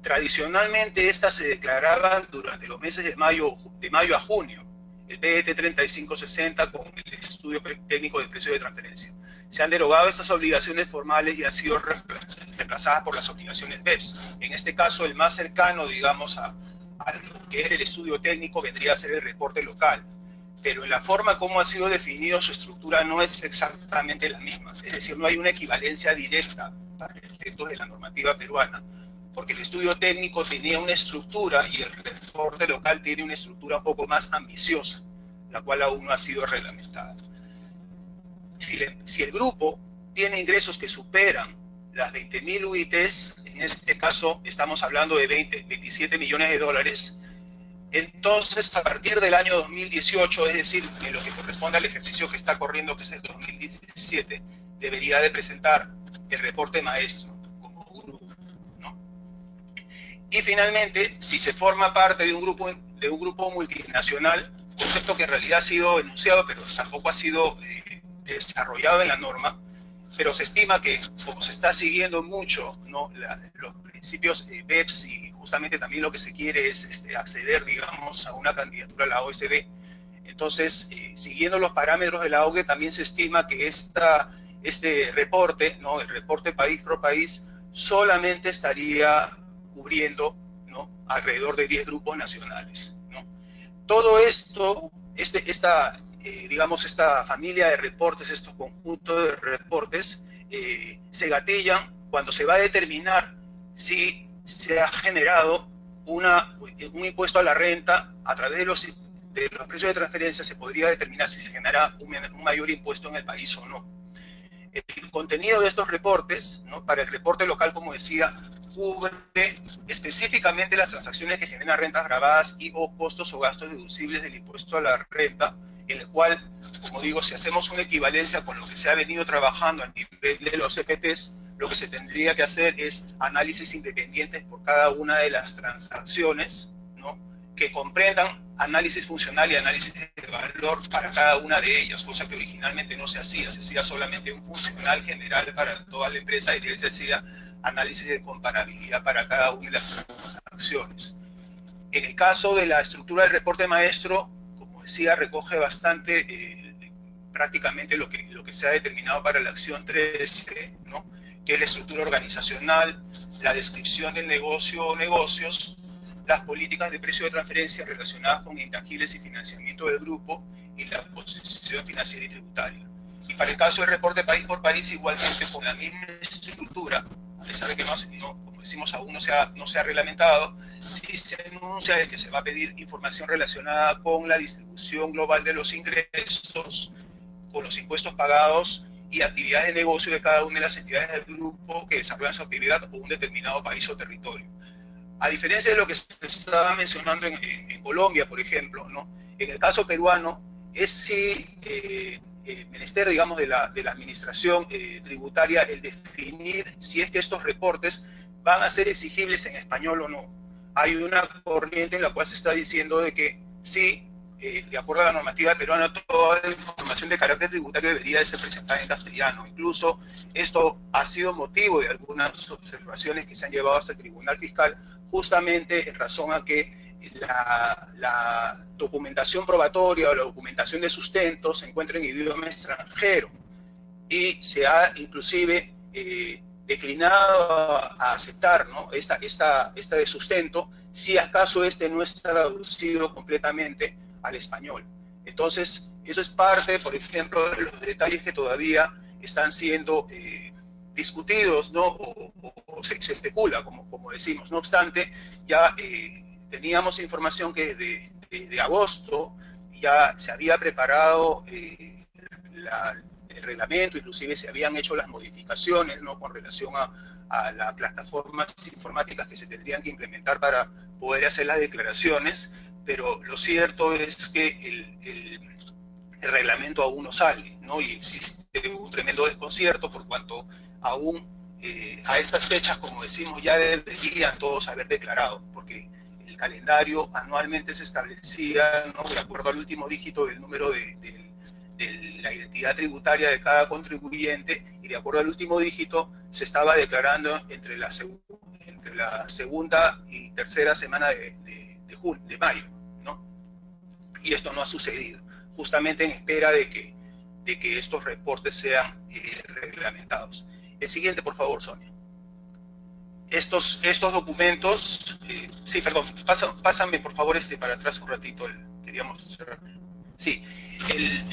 tradicionalmente estas se declaraban durante los meses de mayo a junio, el PDT 3560 con el estudio técnico de precio de transferencia. Se han derogado estas obligaciones formales y han sido reemplazadas por las obligaciones BEPS. En este caso, el más cercano, digamos, a lo que era el estudio técnico vendría a ser el reporte local, pero en la forma como ha sido definido su estructura no es exactamente la misma, es decir, no hay una equivalencia directa para efectos de la normativa peruana, porque el estudio técnico tenía una estructura y el reporte local tiene una estructura un poco más ambiciosa, la cual aún no ha sido reglamentada. Si el grupo tiene ingresos que superan las 20.000 UITs, en este caso estamos hablando de $27 millones, entonces a partir del año 2018, es decir, en lo que corresponde al ejercicio que está corriendo, que es el 2017, debería de presentar el reporte maestro como grupo, ¿no? Y finalmente, si se forma parte de un grupo multinacional, concepto que en realidad ha sido enunciado, pero tampoco ha sido desarrollado en la norma, pero se estima que, como se está siguiendo mucho, ¿no?, los principios BEPS, y justamente también lo que se quiere es acceder, digamos, a una candidatura a la OCDE. Entonces, siguiendo los parámetros de la OCDE, también se estima que este reporte, ¿no?, el reporte país por país, solamente estaría cubriendo, ¿no?, alrededor de 10 grupos nacionales, ¿no? Todo esto, digamos, esta familia de reportes, estos conjuntos de reportes, se gatillan cuando se va a determinar si se ha generado un impuesto a la renta. A través de los precios de transferencia se podría determinar si se genera un mayor impuesto en el país o no. el contenido de estos reportes, ¿no? Para el reporte local, como decía, cubre específicamente las transacciones que generan rentas gravadas y o costos o gastos deducibles del impuesto a la renta, en el cual, como digo, si hacemos una equivalencia con lo que se ha venido trabajando a nivel de los CPTs, lo que se tendría que hacer es análisis independientes por cada una de las transacciones, ¿no? Que comprendan análisis funcional y análisis de valor para cada una de ellas, cosa que originalmente no se hacía solamente un funcional general para toda la empresa y se hacía análisis de comparabilidad para cada una de las transacciones. En el caso de la estructura del reporte maestro, como decía, recoge bastante prácticamente lo que se ha determinado para la acción 13, ¿no? Que es la estructura organizacional, la descripción del negocio o negocios, las políticas de precio de transferencia relacionadas con intangibles y financiamiento del grupo y la posición financiera y tributaria. Y para el caso del reporte país por país, igualmente con la misma estructura, a pesar de que como decimos, aún no se ha reglamentado, sí se anuncia de que se va a pedir información relacionada con la distribución global de los ingresos, con los impuestos pagados y actividades de negocio de cada una de las entidades del grupo que desarrollan su actividad o un determinado país o territorio. A diferencia de lo que se estaba mencionando en Colombia, por ejemplo, ¿no? En el caso peruano, es menester, digamos, de la administración tributaria el definir si es que estos reportes van a ser exigibles en español o no. Hay una corriente en la cual se está diciendo de que sí, de acuerdo a la normativa peruana, toda la información de carácter tributario debería de ser presentada en castellano. Incluso esto ha sido motivo de algunas observaciones que se han llevado hasta el Tribunal Fiscal, justamente en razón a que la documentación probatoria o la documentación de sustento se encuentra en idioma extranjero y se ha inclusive declinado a aceptar, ¿no? esta de sustento si acaso este no es traducido completamente al español. Entonces, eso es parte, por ejemplo, de los detalles que todavía están siendo discutidos, ¿no? o se especula, como decimos. No obstante, ya teníamos información que desde agosto ya se había preparado el reglamento, inclusive se habían hecho las modificaciones, ¿no? Con relación a las plataformas informáticas que se tendrían que implementar para poder hacer las declaraciones, pero lo cierto es que el reglamento aún no sale, ¿no? Y existe un tremendo desconcierto por cuanto aún a estas fechas, como decimos, ya deberían todos haber declarado, porque el calendario anualmente se establecía, ¿no? De acuerdo al último dígito del número de la identidad tributaria de cada contribuyente, y de acuerdo al último dígito se estaba declarando entre la segunda y tercera semana de mayo, ¿no? Y esto no ha sucedido, justamente en espera de que estos reportes sean reglamentados. El siguiente, por favor, Sonia. Estos documentos, sí, perdón, pásame por favor para atrás un ratito, queríamos cerrar. Sí,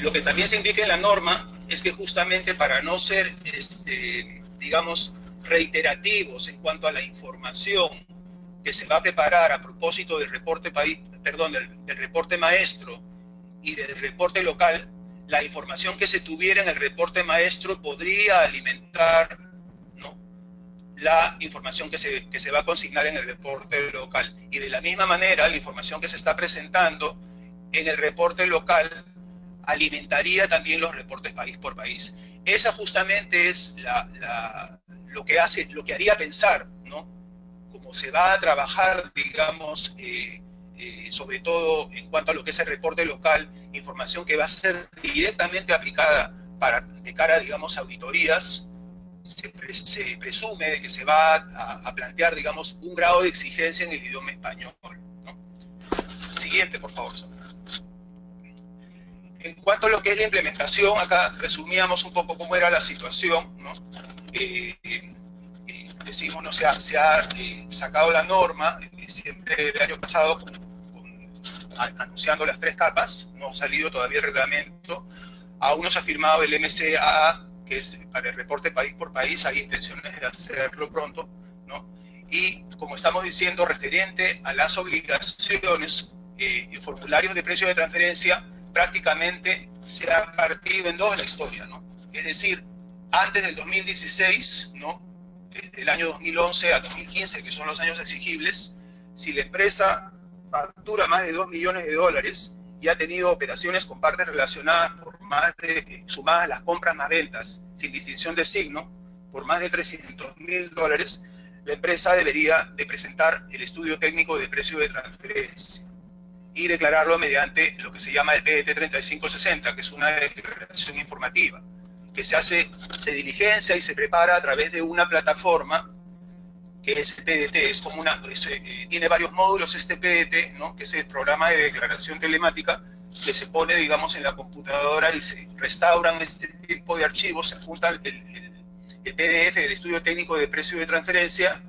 lo que también se indica en la norma es que justamente para no ser, digamos, reiterativos en cuanto a la información que se va a preparar a propósito del reporte país, perdón, del reporte maestro y del reporte local, la información que se tuviera en el reporte maestro podría alimentar, ¿no?, la información que se va a consignar en el reporte local. Y de la misma manera, la información que se está presentando en el reporte local alimentaría también los reportes país por país. Esa justamente es lo que haría pensar, ¿no?, como se va a trabajar, digamos, sobre todo en cuanto a lo que es el reporte local, información que va a ser directamente aplicada de cara, digamos, a auditorías. Se presume de que se va a plantear, digamos, un grado de exigencia en el idioma español, ¿no? Siguiente, por favor, Sandra. En cuanto a lo que es la implementación, acá resumíamos un poco cómo era la situación, ¿no? Decimos, no se ha sacado la norma en diciembre del año pasado, anunciando las tres capas. No ha salido todavía el reglamento. Aún no se ha firmado el MCAA, que es para el reporte país por país. Hay intenciones de hacerlo pronto, ¿no? Y, como estamos diciendo, referente a las obligaciones y formularios de precio de transferencia, prácticamente se ha partido en dos la historia, ¿no? Es decir, antes del 2016, ¿no? Desde el año 2011 a 2015, que son los años exigibles, si la empresa factura más de $2 millones y ha tenido operaciones con partes relacionadas por más de, sumadas las compras más ventas, sin distinción de signo, por más de $300.000, la empresa debería de presentar el estudio técnico de precio de transferencia y declararlo mediante lo que se llama el PDT 3560, que es una declaración informativa, que se hace, se diligencia y se prepara a través de una plataforma que es el PDT, es como una, tiene varios módulos este PDT, ¿no? Que es el programa de declaración telemática, que se pone, digamos, en la computadora y se restauran este tipo de archivos, se adjunta el PDF del estudio técnico de precio de transferencia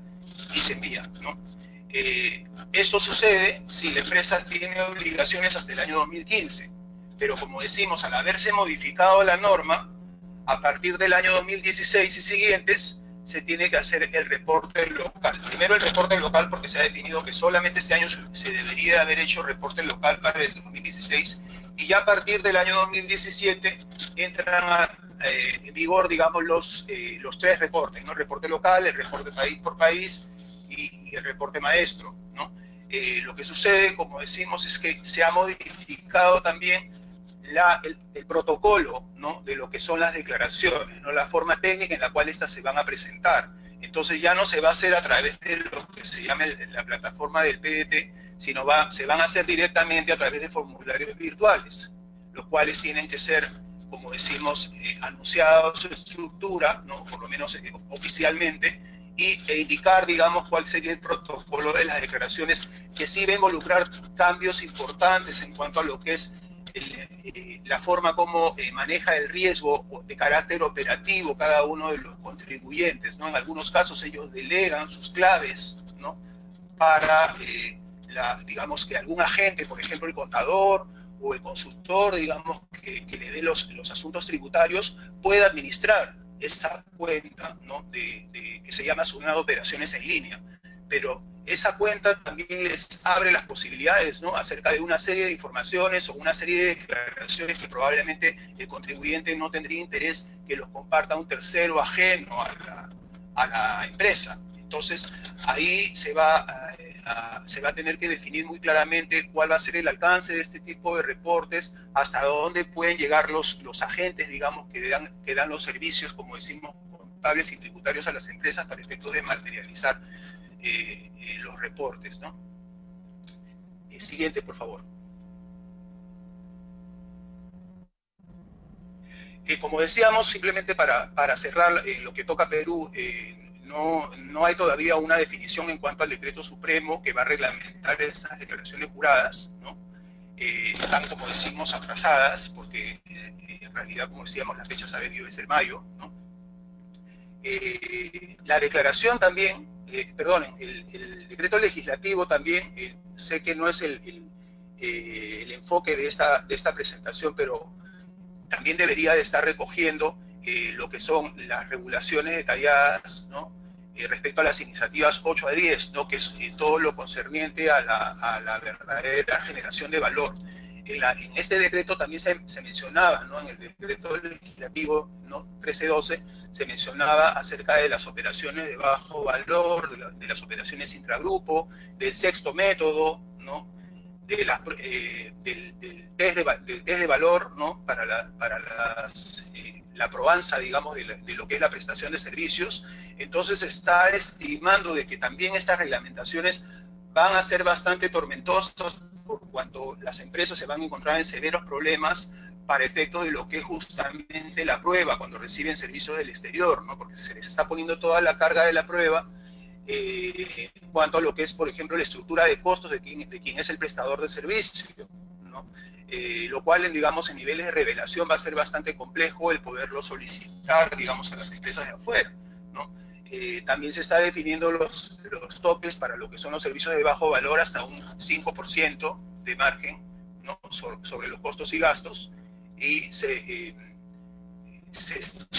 y se envía, ¿no? Esto sucede si la empresa tiene obligaciones hasta el año 2015, pero como decimos, al haberse modificado la norma, a partir del año 2016 y siguientes, se tiene que hacer el reporte local. Primero el reporte local porque se ha definido que solamente este año se debería haber hecho reporte local para el 2016, y ya a partir del año 2017 entran en vigor, digamos, los tres reportes, ¿no? El reporte local, el reporte país por país y el reporte maestro, ¿no? Lo que sucede, como decimos, es que se ha modificado también el protocolo, ¿no? De lo que son las declaraciones, ¿no? La forma técnica en la cual estas se van a presentar. Entonces ya no se va a hacer a través de lo que se llama la plataforma del PDT, sino se van a hacer directamente a través de formularios virtuales, los cuales tienen que ser, como decimos, anunciados su estructura, ¿no? Por lo menos oficialmente, e indicar, digamos, cuál sería el protocolo de las declaraciones, que sí va a involucrar cambios importantes en cuanto a lo que es la forma como maneja el riesgo de carácter operativo cada uno de los contribuyentes, ¿no? En algunos casos ellos delegan sus claves, ¿no? Para, digamos, que algún agente, por ejemplo el contador o el consultor, digamos, que le dé los asuntos tributarios, pueda administrar esa cuenta, ¿no? Que se llama sumada de operaciones en línea. Pero esa cuenta también les abre las posibilidades, ¿no? Acerca de una serie de informaciones o una serie de declaraciones que probablemente el contribuyente no tendría interés que los comparta un tercero ajeno a la empresa. Entonces, ahí se va a tener que definir muy claramente cuál va a ser el alcance de este tipo de reportes, hasta dónde pueden llegar los agentes, digamos, que dan los servicios, como decimos, contables y tributarios a las empresas para efectos de materializar los reportes, ¿no? Siguiente, por favor. Como decíamos, simplemente para cerrar lo que toca Perú, no hay todavía una definición en cuanto al decreto supremo que va a reglamentar estas declaraciones juradas, ¿no? Están, como decimos, atrasadas, porque en realidad, como decíamos, la fecha se ha venido desde el mayo, ¿no? La declaración también, el decreto legislativo también, sé que no es el enfoque de esta presentación, pero también debería de estar recogiendo lo que son las regulaciones detalladas, ¿no? Respecto a las iniciativas 8 a 10, ¿no? Que es todo lo concerniente a la verdadera generación de valor. En este decreto también se mencionaba, ¿no? En el decreto legislativo, ¿no? 1312, se mencionaba acerca de las operaciones de bajo valor, de las operaciones intragrupo, del sexto método, ¿no? Del test de valor, ¿no? Para la aprobanza, digamos, de lo que es la prestación de servicios. Entonces se está estimando de que también estas reglamentaciones van a ser bastante tormentosas, por cuanto las empresas se van a encontrar en severos problemas para efectos de lo que es justamente la prueba cuando reciben servicios del exterior, ¿no? Porque se les está poniendo toda la carga de la prueba en cuanto a lo que es, por ejemplo, la estructura de costos de quien es el prestador de servicio, ¿no? Lo cual, digamos, en niveles de revelación va a ser bastante complejo el poderlo solicitar, digamos, a las empresas de afuera, ¿no? También se está definiendo los topes para lo que son los servicios de bajo valor hasta un 5% de margen, ¿no? sobre los costos y gastos, y se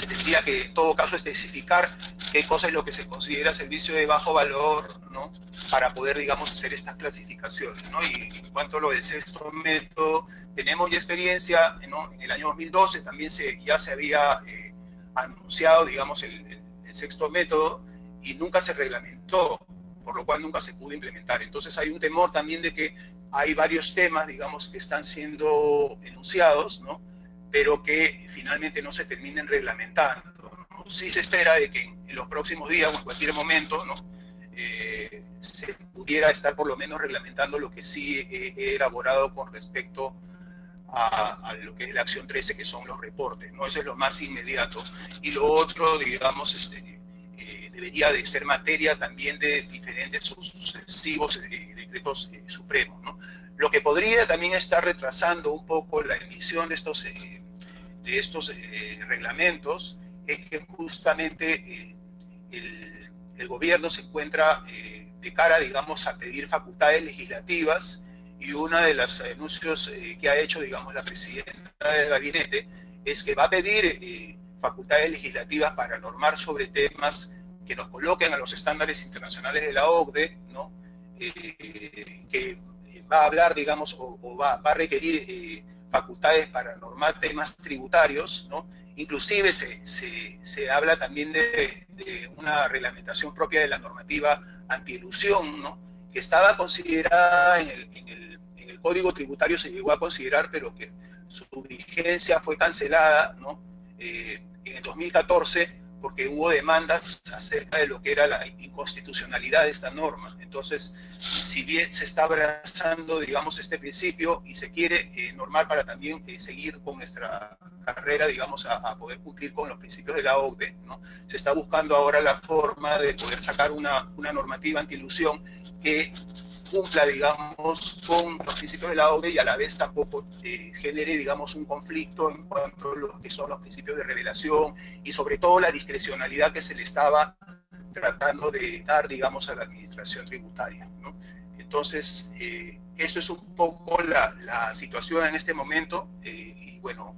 tendría que, en todo caso, especificar qué cosa es lo que se considera servicio de bajo valor, ¿no? Para poder, digamos, hacer estas clasificaciones, ¿no? Y en cuanto a lo del sexto método, tenemos ya experiencia, ¿no? En el año 2012 también ya se había anunciado, digamos, el sexto método y nunca se reglamentó, por lo cual nunca se pudo implementar. Entonces hay un temor también de que hay varios temas, digamos, que están siendo enunciados, ¿no?, pero que finalmente no se terminen reglamentando, ¿no? Sí se espera de que en los próximos días o en cualquier momento, ¿no?, se pudiera estar por lo menos reglamentando lo que sí he elaborado con respecto a lo que es la Acción 13, que son los reportes, ¿no? Eso es lo más inmediato. Y lo otro, digamos, debería de ser materia también de diferentes sucesivos decretos supremos, ¿no? Lo que podría también estar retrasando un poco la emisión de estos reglamentos es que justamente el gobierno se encuentra de cara, digamos, a pedir facultades legislativas, y una de las anuncios que ha hecho, digamos, la presidenta del gabinete es que va a pedir facultades legislativas para normar sobre temas que nos coloquen a los estándares internacionales de la OCDE, ¿no? Que va a hablar, digamos, o va a requerir facultades para normar temas tributarios, ¿no? Inclusive se habla también de una reglamentación propia de la normativa antielusión, ¿no?, que estaba considerada en el Código Tributario, se llegó a considerar, pero que su vigencia fue cancelada, ¿no?, en el 2014, porque hubo demandas acerca de lo que era la inconstitucionalidad de esta norma. Entonces, si bien se está abrazando, digamos, este principio y se quiere normar para también seguir con nuestra carrera, digamos, a poder cumplir con los principios de la OCDE, ¿no?, se está buscando ahora la forma de poder sacar una normativa antiilusión que cumpla, digamos, con los principios de la OCDE y a la vez tampoco genere, digamos, un conflicto en cuanto a lo que son los principios de revelación y sobre todo la discrecionalidad que se le estaba tratando de dar, digamos, a la administración tributaria, ¿no? Entonces, eso es un poco la situación en este momento y bueno,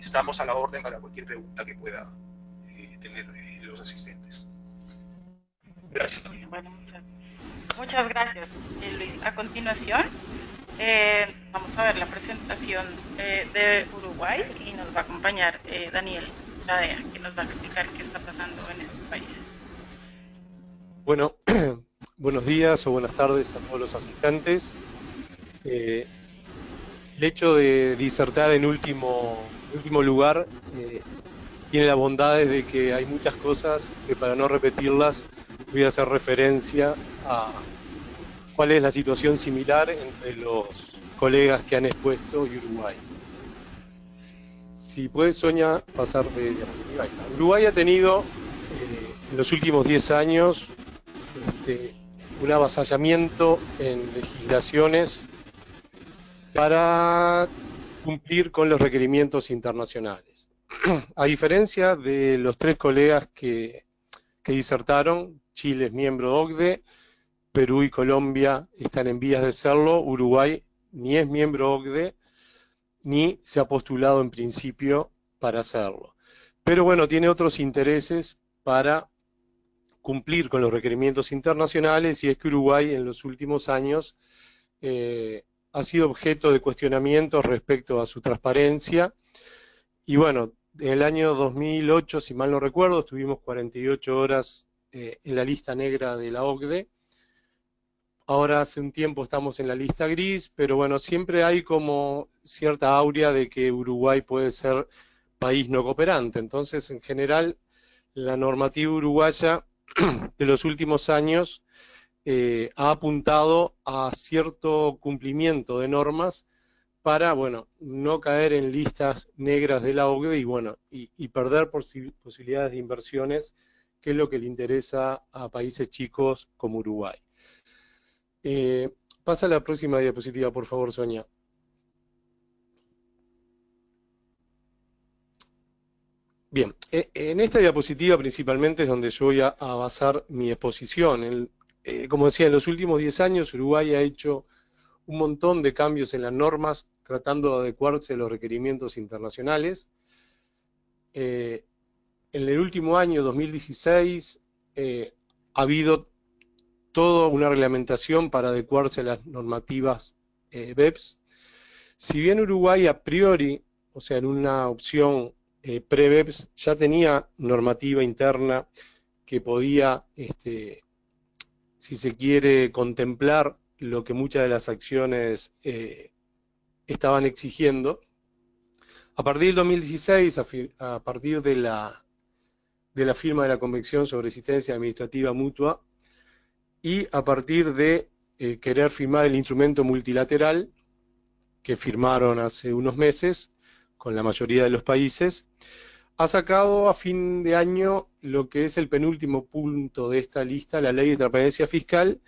estamos a la orden para cualquier pregunta que pueda tener los asistentes. Gracias. Bueno, muchas gracias, Luis. A continuación, vamos a ver la presentación de Uruguay y nos va a acompañar Daniel Gadea, que nos va a explicar qué está pasando en este país. Bueno, buenos días o buenas tardes a todos los asistentes. El hecho de disertar en último lugar tiene las bondades de que hay muchas cosas que, para no repetirlas, voy a hacer referencia a cuál es la situación similar entre los colegas que han expuesto y Uruguay. Si puede, Sonia, pasar de diapositiva. Uruguay ha tenido en los últimos 10 años un avasallamiento en legislaciones para cumplir con los requerimientos internacionales. A diferencia de los tres colegas que disertaron, Chile es miembro de OCDE, Perú y Colombia están en vías de serlo, Uruguay ni es miembro OCDE, ni se ha postulado en principio para hacerlo. Pero bueno, tiene otros intereses para cumplir con los requerimientos internacionales, y es que Uruguay en los últimos años ha sido objeto de cuestionamientos respecto a su transparencia, y bueno, en el año 2008, si mal no recuerdo, estuvimos 48 horas en la lista negra de la OCDE. Ahora hace un tiempo estamos en la lista gris, pero bueno, siempre hay como cierta áurea de que Uruguay puede ser país no cooperante. Entonces, en general, la normativa uruguaya de los últimos años ha apuntado a cierto cumplimiento de normas para, bueno, no caer en listas negras de la OCDE y, bueno, y perder posibilidades de inversiones, que es lo que le interesa a países chicos como Uruguay. Pasa a la próxima diapositiva, por favor, Sonia. Bien, en esta diapositiva principalmente es donde yo voy a basar mi exposición. Como decía, en los últimos 10 años Uruguay ha hecho un montón de cambios en las normas, tratando de adecuarse a los requerimientos internacionales. En el último año, 2016, ha habido toda una reglamentación para adecuarse a las normativas BEPS. Si bien Uruguay a priori, o sea, en una opción pre-BEPS ya tenía normativa interna que podía, si se quiere, contemplar lo que muchas de las acciones estaban exigiendo. A partir del 2016, a partir de la firma de la Convención sobre Asistencia Administrativa Mutua y a partir de querer firmar el instrumento multilateral que firmaron hace unos meses con la mayoría de los países, ha sacado a fin de año lo que es el penúltimo punto de esta lista, la Ley de Transparencia Fiscal,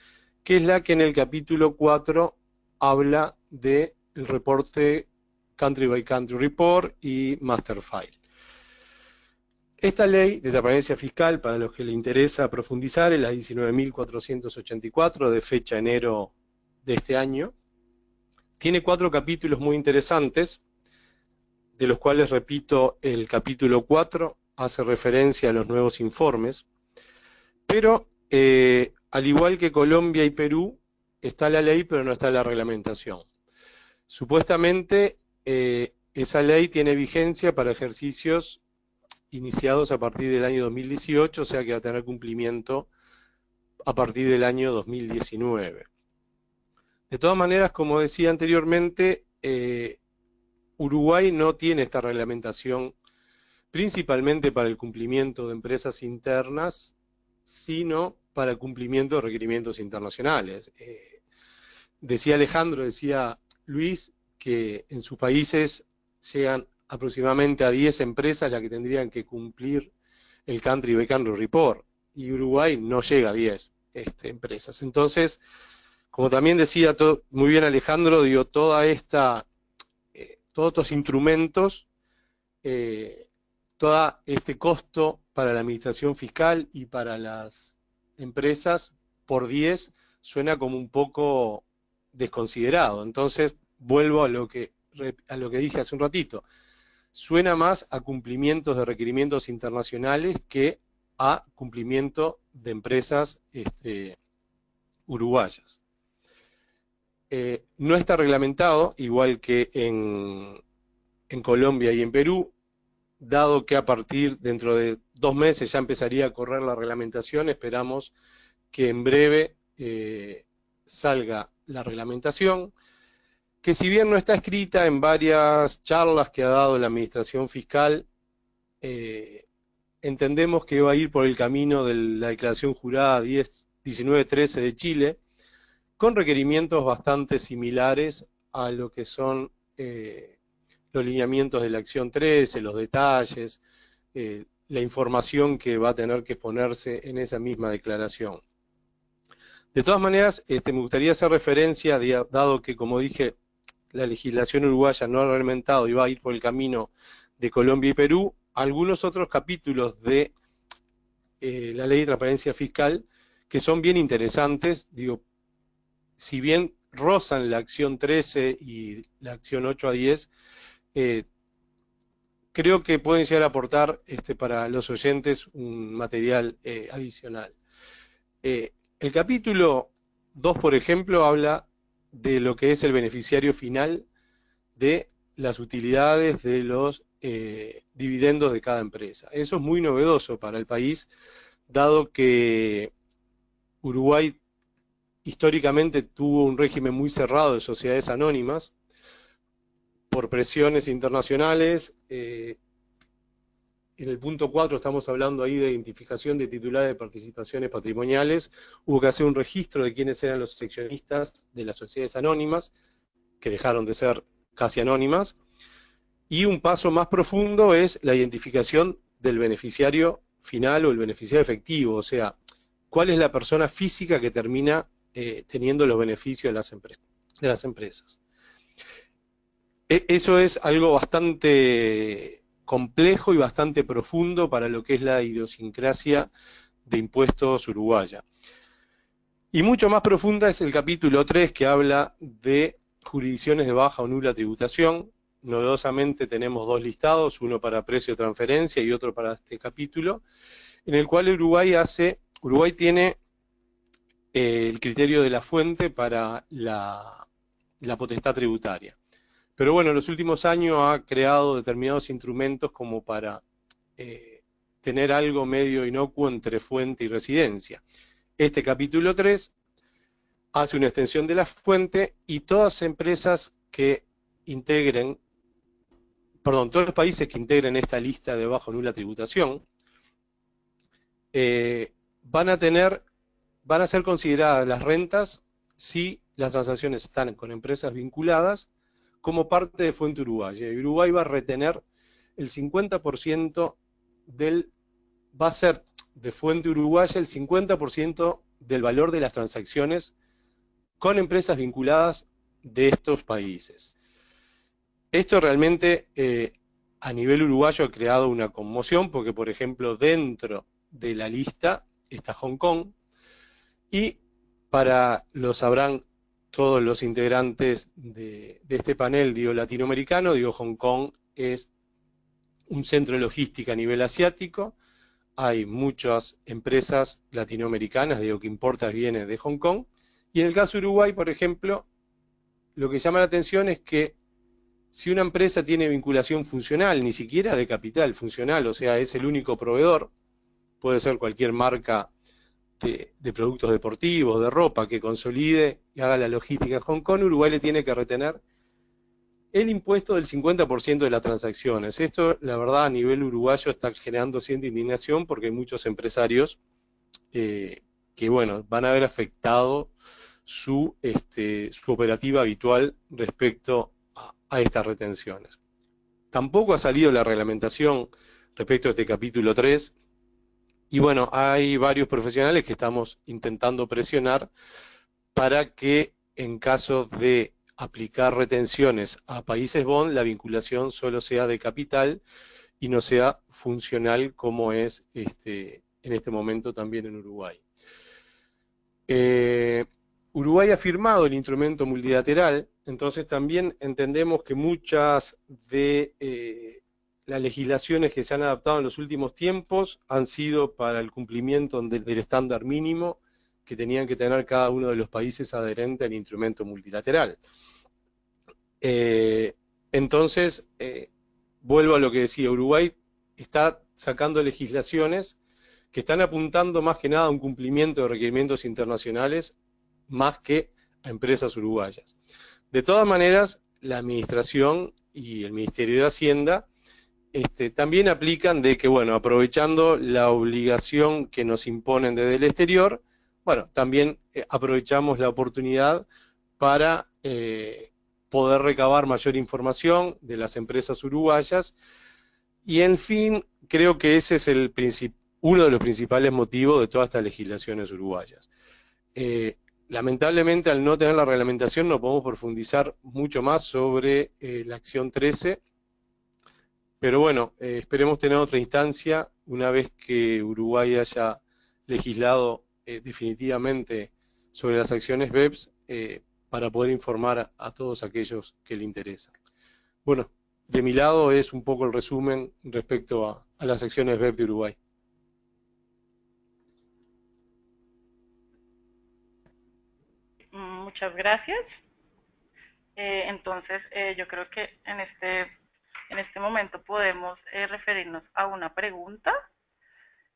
que es la que en el capítulo 4 habla del reporte Country by Country Report y Master File. Esta ley de transparencia fiscal, para los que les interesa profundizar, es la 19.484 de fecha enero de este año. Tiene 4 capítulos muy interesantes, de los cuales, repito, el capítulo 4 hace referencia a los nuevos informes. Pero, al igual que Colombia y Perú, está la ley pero no está la reglamentación. Supuestamente, esa ley tiene vigencia para ejercicios iniciados a partir del año 2018, o sea que va a tener cumplimiento a partir del año 2019. De todas maneras, como decía anteriormente, Uruguay no tiene esta reglamentación principalmente para el cumplimiento de empresas internas, sino para el cumplimiento de requerimientos internacionales. Decía Alejandro, decía Luis, que en sus países llegan aproximadamente a 10 empresas las que tendrían que cumplir el Country by Country Report, y Uruguay no llega a 10 empresas. Entonces, como también decía muy bien Alejandro, digo, todos estos instrumentos, todo este costo para la administración fiscal y para las empresas por 10 suena como un poco desconsiderado. Entonces, vuelvo a lo que dije hace un ratito. Suena más a cumplimientos de requerimientos internacionales que a cumplimiento de empresas uruguayas. No está reglamentado, igual que en Colombia y en Perú, dado que a partir dentro de 2 meses ya empezaría a correr la reglamentación. Esperamos que en breve salga la reglamentación, que si bien no está escrita, en varias charlas que ha dado la administración fiscal, entendemos que va a ir por el camino de la declaración jurada 1913 de Chile, con requerimientos bastante similares a lo que son los lineamientos de la Acción 13, los detalles, la información que va a tener que exponerse en esa misma declaración. De todas maneras, me gustaría hacer referencia, dado que, como dije, la legislación uruguaya no ha reglamentado y va a ir por el camino de Colombia y Perú, algunos otros capítulos de la Ley de Transparencia Fiscal que son bien interesantes. Digo, si bien rozan la Acción 13 y la Acción 8 a 10, creo que pueden llegar a aportar para los oyentes un material adicional. El capítulo 2, por ejemplo, habla de lo que es el beneficiario final de las utilidades de los dividendos de cada empresa. Eso es muy novedoso para el país, dado que Uruguay históricamente tuvo un régimen muy cerrado de sociedades anónimas por presiones internacionales. En el punto 4 estamos hablando ahí de identificación de titulares de participaciones patrimoniales. Hubo que hacer un registro de quiénes eran los accionistas de las sociedades anónimas, que dejaron de ser casi anónimas. Y un paso más profundo es la identificación del beneficiario final o el beneficiario efectivo, o sea, cuál es la persona física que termina teniendo los beneficios de las empresas. Eso es algo bastante complejo y bastante profundo para lo que es la idiosincrasia de impuestos uruguaya. Y mucho más profunda es el capítulo 3, que habla de jurisdicciones de baja o nula tributación. Novedosamente tenemos 2 listados, uno para precio de transferencia y otro para este capítulo, en el cual Uruguay tiene el criterio de la fuente para la potestad tributaria. Pero bueno, en los últimos años ha creado determinados instrumentos como para tener algo medio inocuo entre fuente y residencia. Este capítulo 3 hace una extensión de la fuente y todas las empresas que integren, perdón, todos los países que integren esta lista de bajo nula tributación van a ser consideradas las rentas si las transacciones están con empresas vinculadas como parte de fuente uruguaya. Y Uruguay va a retener el 50% va a ser de fuente uruguaya el 50% del valor de las transacciones con empresas vinculadas de estos países. Esto realmente a nivel uruguayo ha creado una conmoción porque, por ejemplo, dentro de la lista está Hong Kong y lo sabrán todos los integrantes de este panel, digo, latinoamericano, digo, Hong Kong es un centro de logística a nivel asiático. Hay muchas empresas latinoamericanas, digo, que importan bienes de Hong Kong. Y en el caso de Uruguay, por ejemplo, lo que llama la atención es que si una empresa tiene vinculación funcional, ni siquiera de capital funcional, o sea, es el único proveedor, puede ser cualquier marca de productos deportivos, de ropa, que consolide y haga la logística en Hong Kong, Uruguay le tiene que retener el impuesto del 50% de las transacciones. Esto, la verdad, a nivel uruguayo está generando cierta indignación porque hay muchos empresarios que, bueno, van a haber afectado su operativa habitual respecto a estas retenciones. Tampoco ha salido la reglamentación respecto a este capítulo 3 y, bueno, hay varios profesionales que estamos intentando presionar para que en caso de aplicar retenciones a países bond, la vinculación solo sea de capital y no sea funcional como es en este momento también en Uruguay. Uruguay ha firmado el instrumento multilateral, entonces también entendemos que muchas de las legislaciones que se han adaptado en los últimos tiempos han sido para el cumplimiento del estándar mínimo que tenían que tener cada uno de los países adherente al instrumento multilateral. Entonces, vuelvo a lo que decía, Uruguay está sacando legislaciones que están apuntando más que nada a un cumplimiento de requerimientos internacionales más que a empresas uruguayas. De todas maneras, la Administración y el Ministerio de Hacienda también aplican de que, bueno, aprovechando la obligación que nos imponen desde el exterior, bueno, también aprovechamos la oportunidad para poder recabar mayor información de las empresas uruguayas y, en fin, creo que ese es uno de los principales motivos de todas estas legislaciones uruguayas. Lamentablemente, al no tener la reglamentación, no podemos profundizar mucho más sobre la Acción 13, pero bueno, esperemos tener otra instancia una vez que Uruguay haya legislado definitivamente sobre las acciones BEPS para poder informar a todos aquellos que le interesan. Bueno, de mi lado es un poco el resumen respecto a las acciones BEPS de Uruguay. Muchas gracias. Entonces, yo creo que en este momento podemos referirnos a una pregunta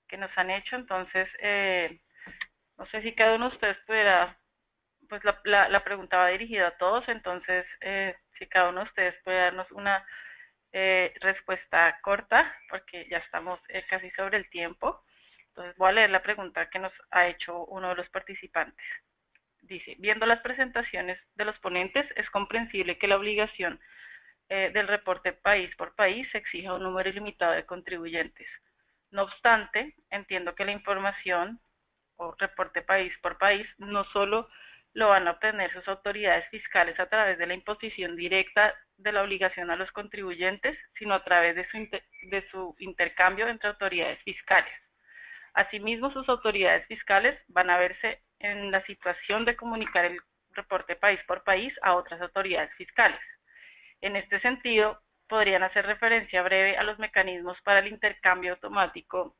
que nos han hecho. Entonces, no sé si cada uno de ustedes pudiera, pues la pregunta va dirigida a todos, entonces si cada uno de ustedes puede darnos una respuesta corta, porque ya estamos casi sobre el tiempo. Entonces voy a leer la pregunta que nos ha hecho uno de los participantes. Dice, viendo las presentaciones de los ponentes, es comprensible que la obligación del reporte país por país exija un número ilimitado de contribuyentes. No obstante, entiendo que la información o reporte país por país, no solo lo van a obtener sus autoridades fiscales a través de la imposición directa de la obligación a los contribuyentes, sino a través de su intercambio entre autoridades fiscales. Asimismo, sus autoridades fiscales van a verse en la situación de comunicar el reporte país por país a otras autoridades fiscales. En este sentido, podrían hacer referencia breve a los mecanismos para el intercambio automático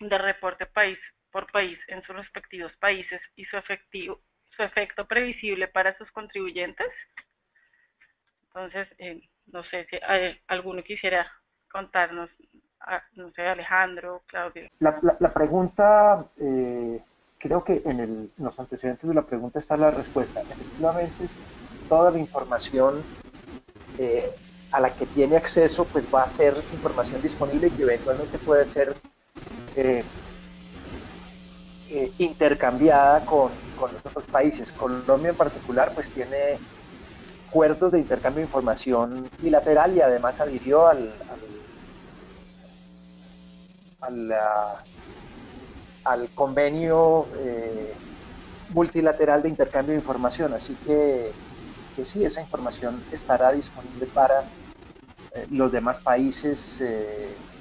de reporte país por país en sus respectivos países y su efecto previsible para sus contribuyentes. Entonces, no sé si alguno quisiera contarnos, no sé, Alejandro, Claudio. La pregunta, creo que en los antecedentes de la pregunta está la respuesta. Efectivamente, toda la información a la que tiene acceso, pues va a ser información disponible que eventualmente puede ser intercambiada con los otros países. Colombia en particular, pues tiene acuerdos de intercambio de información bilateral y además adhirió al convenio multilateral de intercambio de información, así que sí, esa información estará disponible para los demás países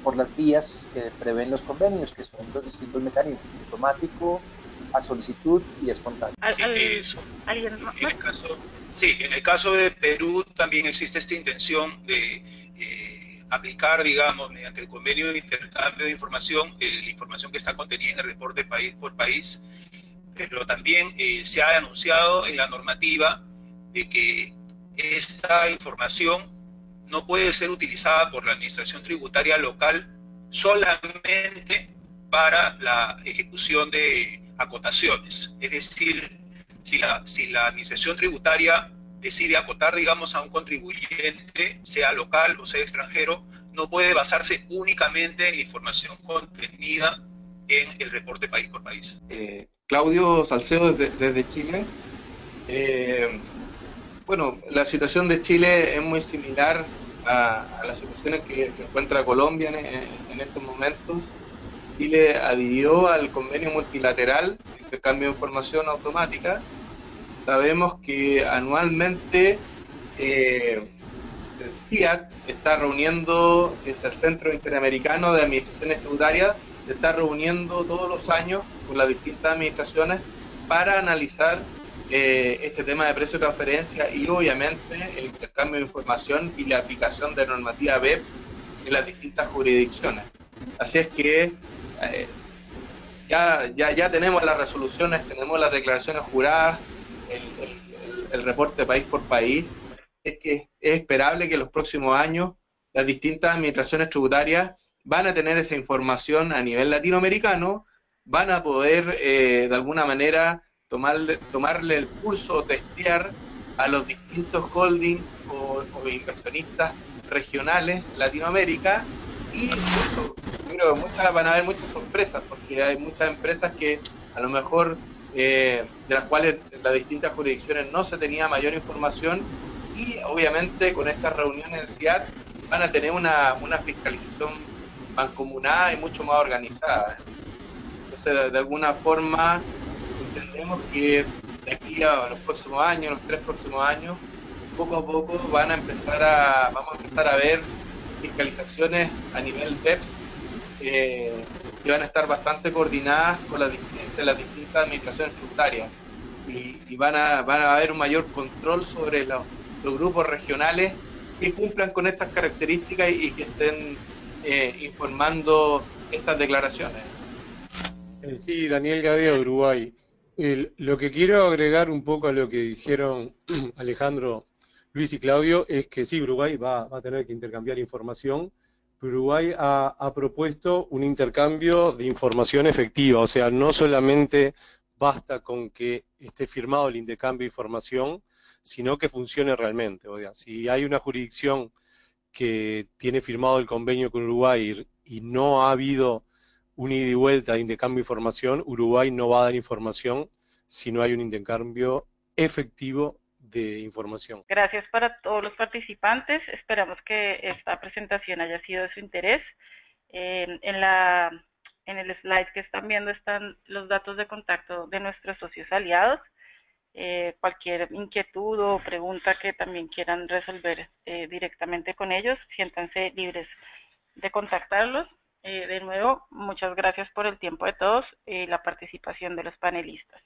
por las vías que prevén los convenios, que son los distintos mecanismos: diplomático, a solicitud y espontáneo. Sí, en el caso de Perú también existe esta intención de aplicar, digamos, mediante el convenio de intercambio de información, la información que está contenida en el reporte país por país, pero también se ha anunciado en la normativa de que esta información no puede ser utilizada por la administración tributaria local solamente para la ejecución de acotaciones. Es decir, si la administración tributaria decide acotar, digamos, a un contribuyente, sea local o sea extranjero, no puede basarse únicamente en la información contenida en el reporte país por país. Claudio Salcedo desde Chile. Bueno, la situación de Chile es muy similar a la situación en que se encuentra Colombia en estos momentos. Chile adhirió al convenio multilateral de intercambio de información automática. Sabemos que anualmente el CIAT está reuniendo, es el Centro Interamericano de Administraciones Tributarias, se está reuniendo todos los años con las distintas administraciones para analizar este tema de precio de transferencia y obviamente el intercambio de información y la aplicación de normativa BEPS en las distintas jurisdicciones. Así es que ya tenemos las resoluciones, tenemos las declaraciones juradas, el reporte país por país. Es que es esperable que en los próximos años las distintas administraciones tributarias van a tener esa información a nivel latinoamericano, van a poder de alguna manera tomarle el pulso o testear a los distintos holdings o inversionistas regionales de Latinoamérica, y eso, creo que van a haber muchas sorpresas, porque hay muchas empresas que a lo mejor de las cuales las distintas jurisdicciones no se tenía mayor información, y obviamente con estas reuniones del CIAT van a tener una fiscalización mancomunada y mucho más organizada. Entonces, de alguna forma, entendemos que de aquí a los próximos años, los tres próximos años, poco a poco vamos a empezar a ver fiscalizaciones a nivel BEPS que van a estar bastante coordinadas con las distintas administraciones tributarias, y van a haber un mayor control sobre los grupos regionales que cumplan con estas características y que estén informando estas declaraciones. Sí, Daniel Gadea, Uruguay. Lo que quiero agregar un poco a lo que dijeron Alejandro, Luis y Claudio, es que sí, Uruguay va a tener que intercambiar información. Uruguay ha propuesto un intercambio de información efectiva, o sea, no solamente basta con que esté firmado el intercambio de información, sino que funcione realmente. O sea, si hay una jurisdicción que tiene firmado el convenio con Uruguay y no ha habido un ida y vuelta de intercambio de información, Uruguay no va a dar información si no hay un intercambio efectivo de información. Gracias para todos los participantes, esperamos que esta presentación haya sido de su interés. En el slide que están viendo están los datos de contacto de nuestros socios aliados. Cualquier inquietud o pregunta que también quieran resolver directamente con ellos, siéntanse libres de contactarlos. De nuevo, muchas gracias por el tiempo de todos y la participación de los panelistas.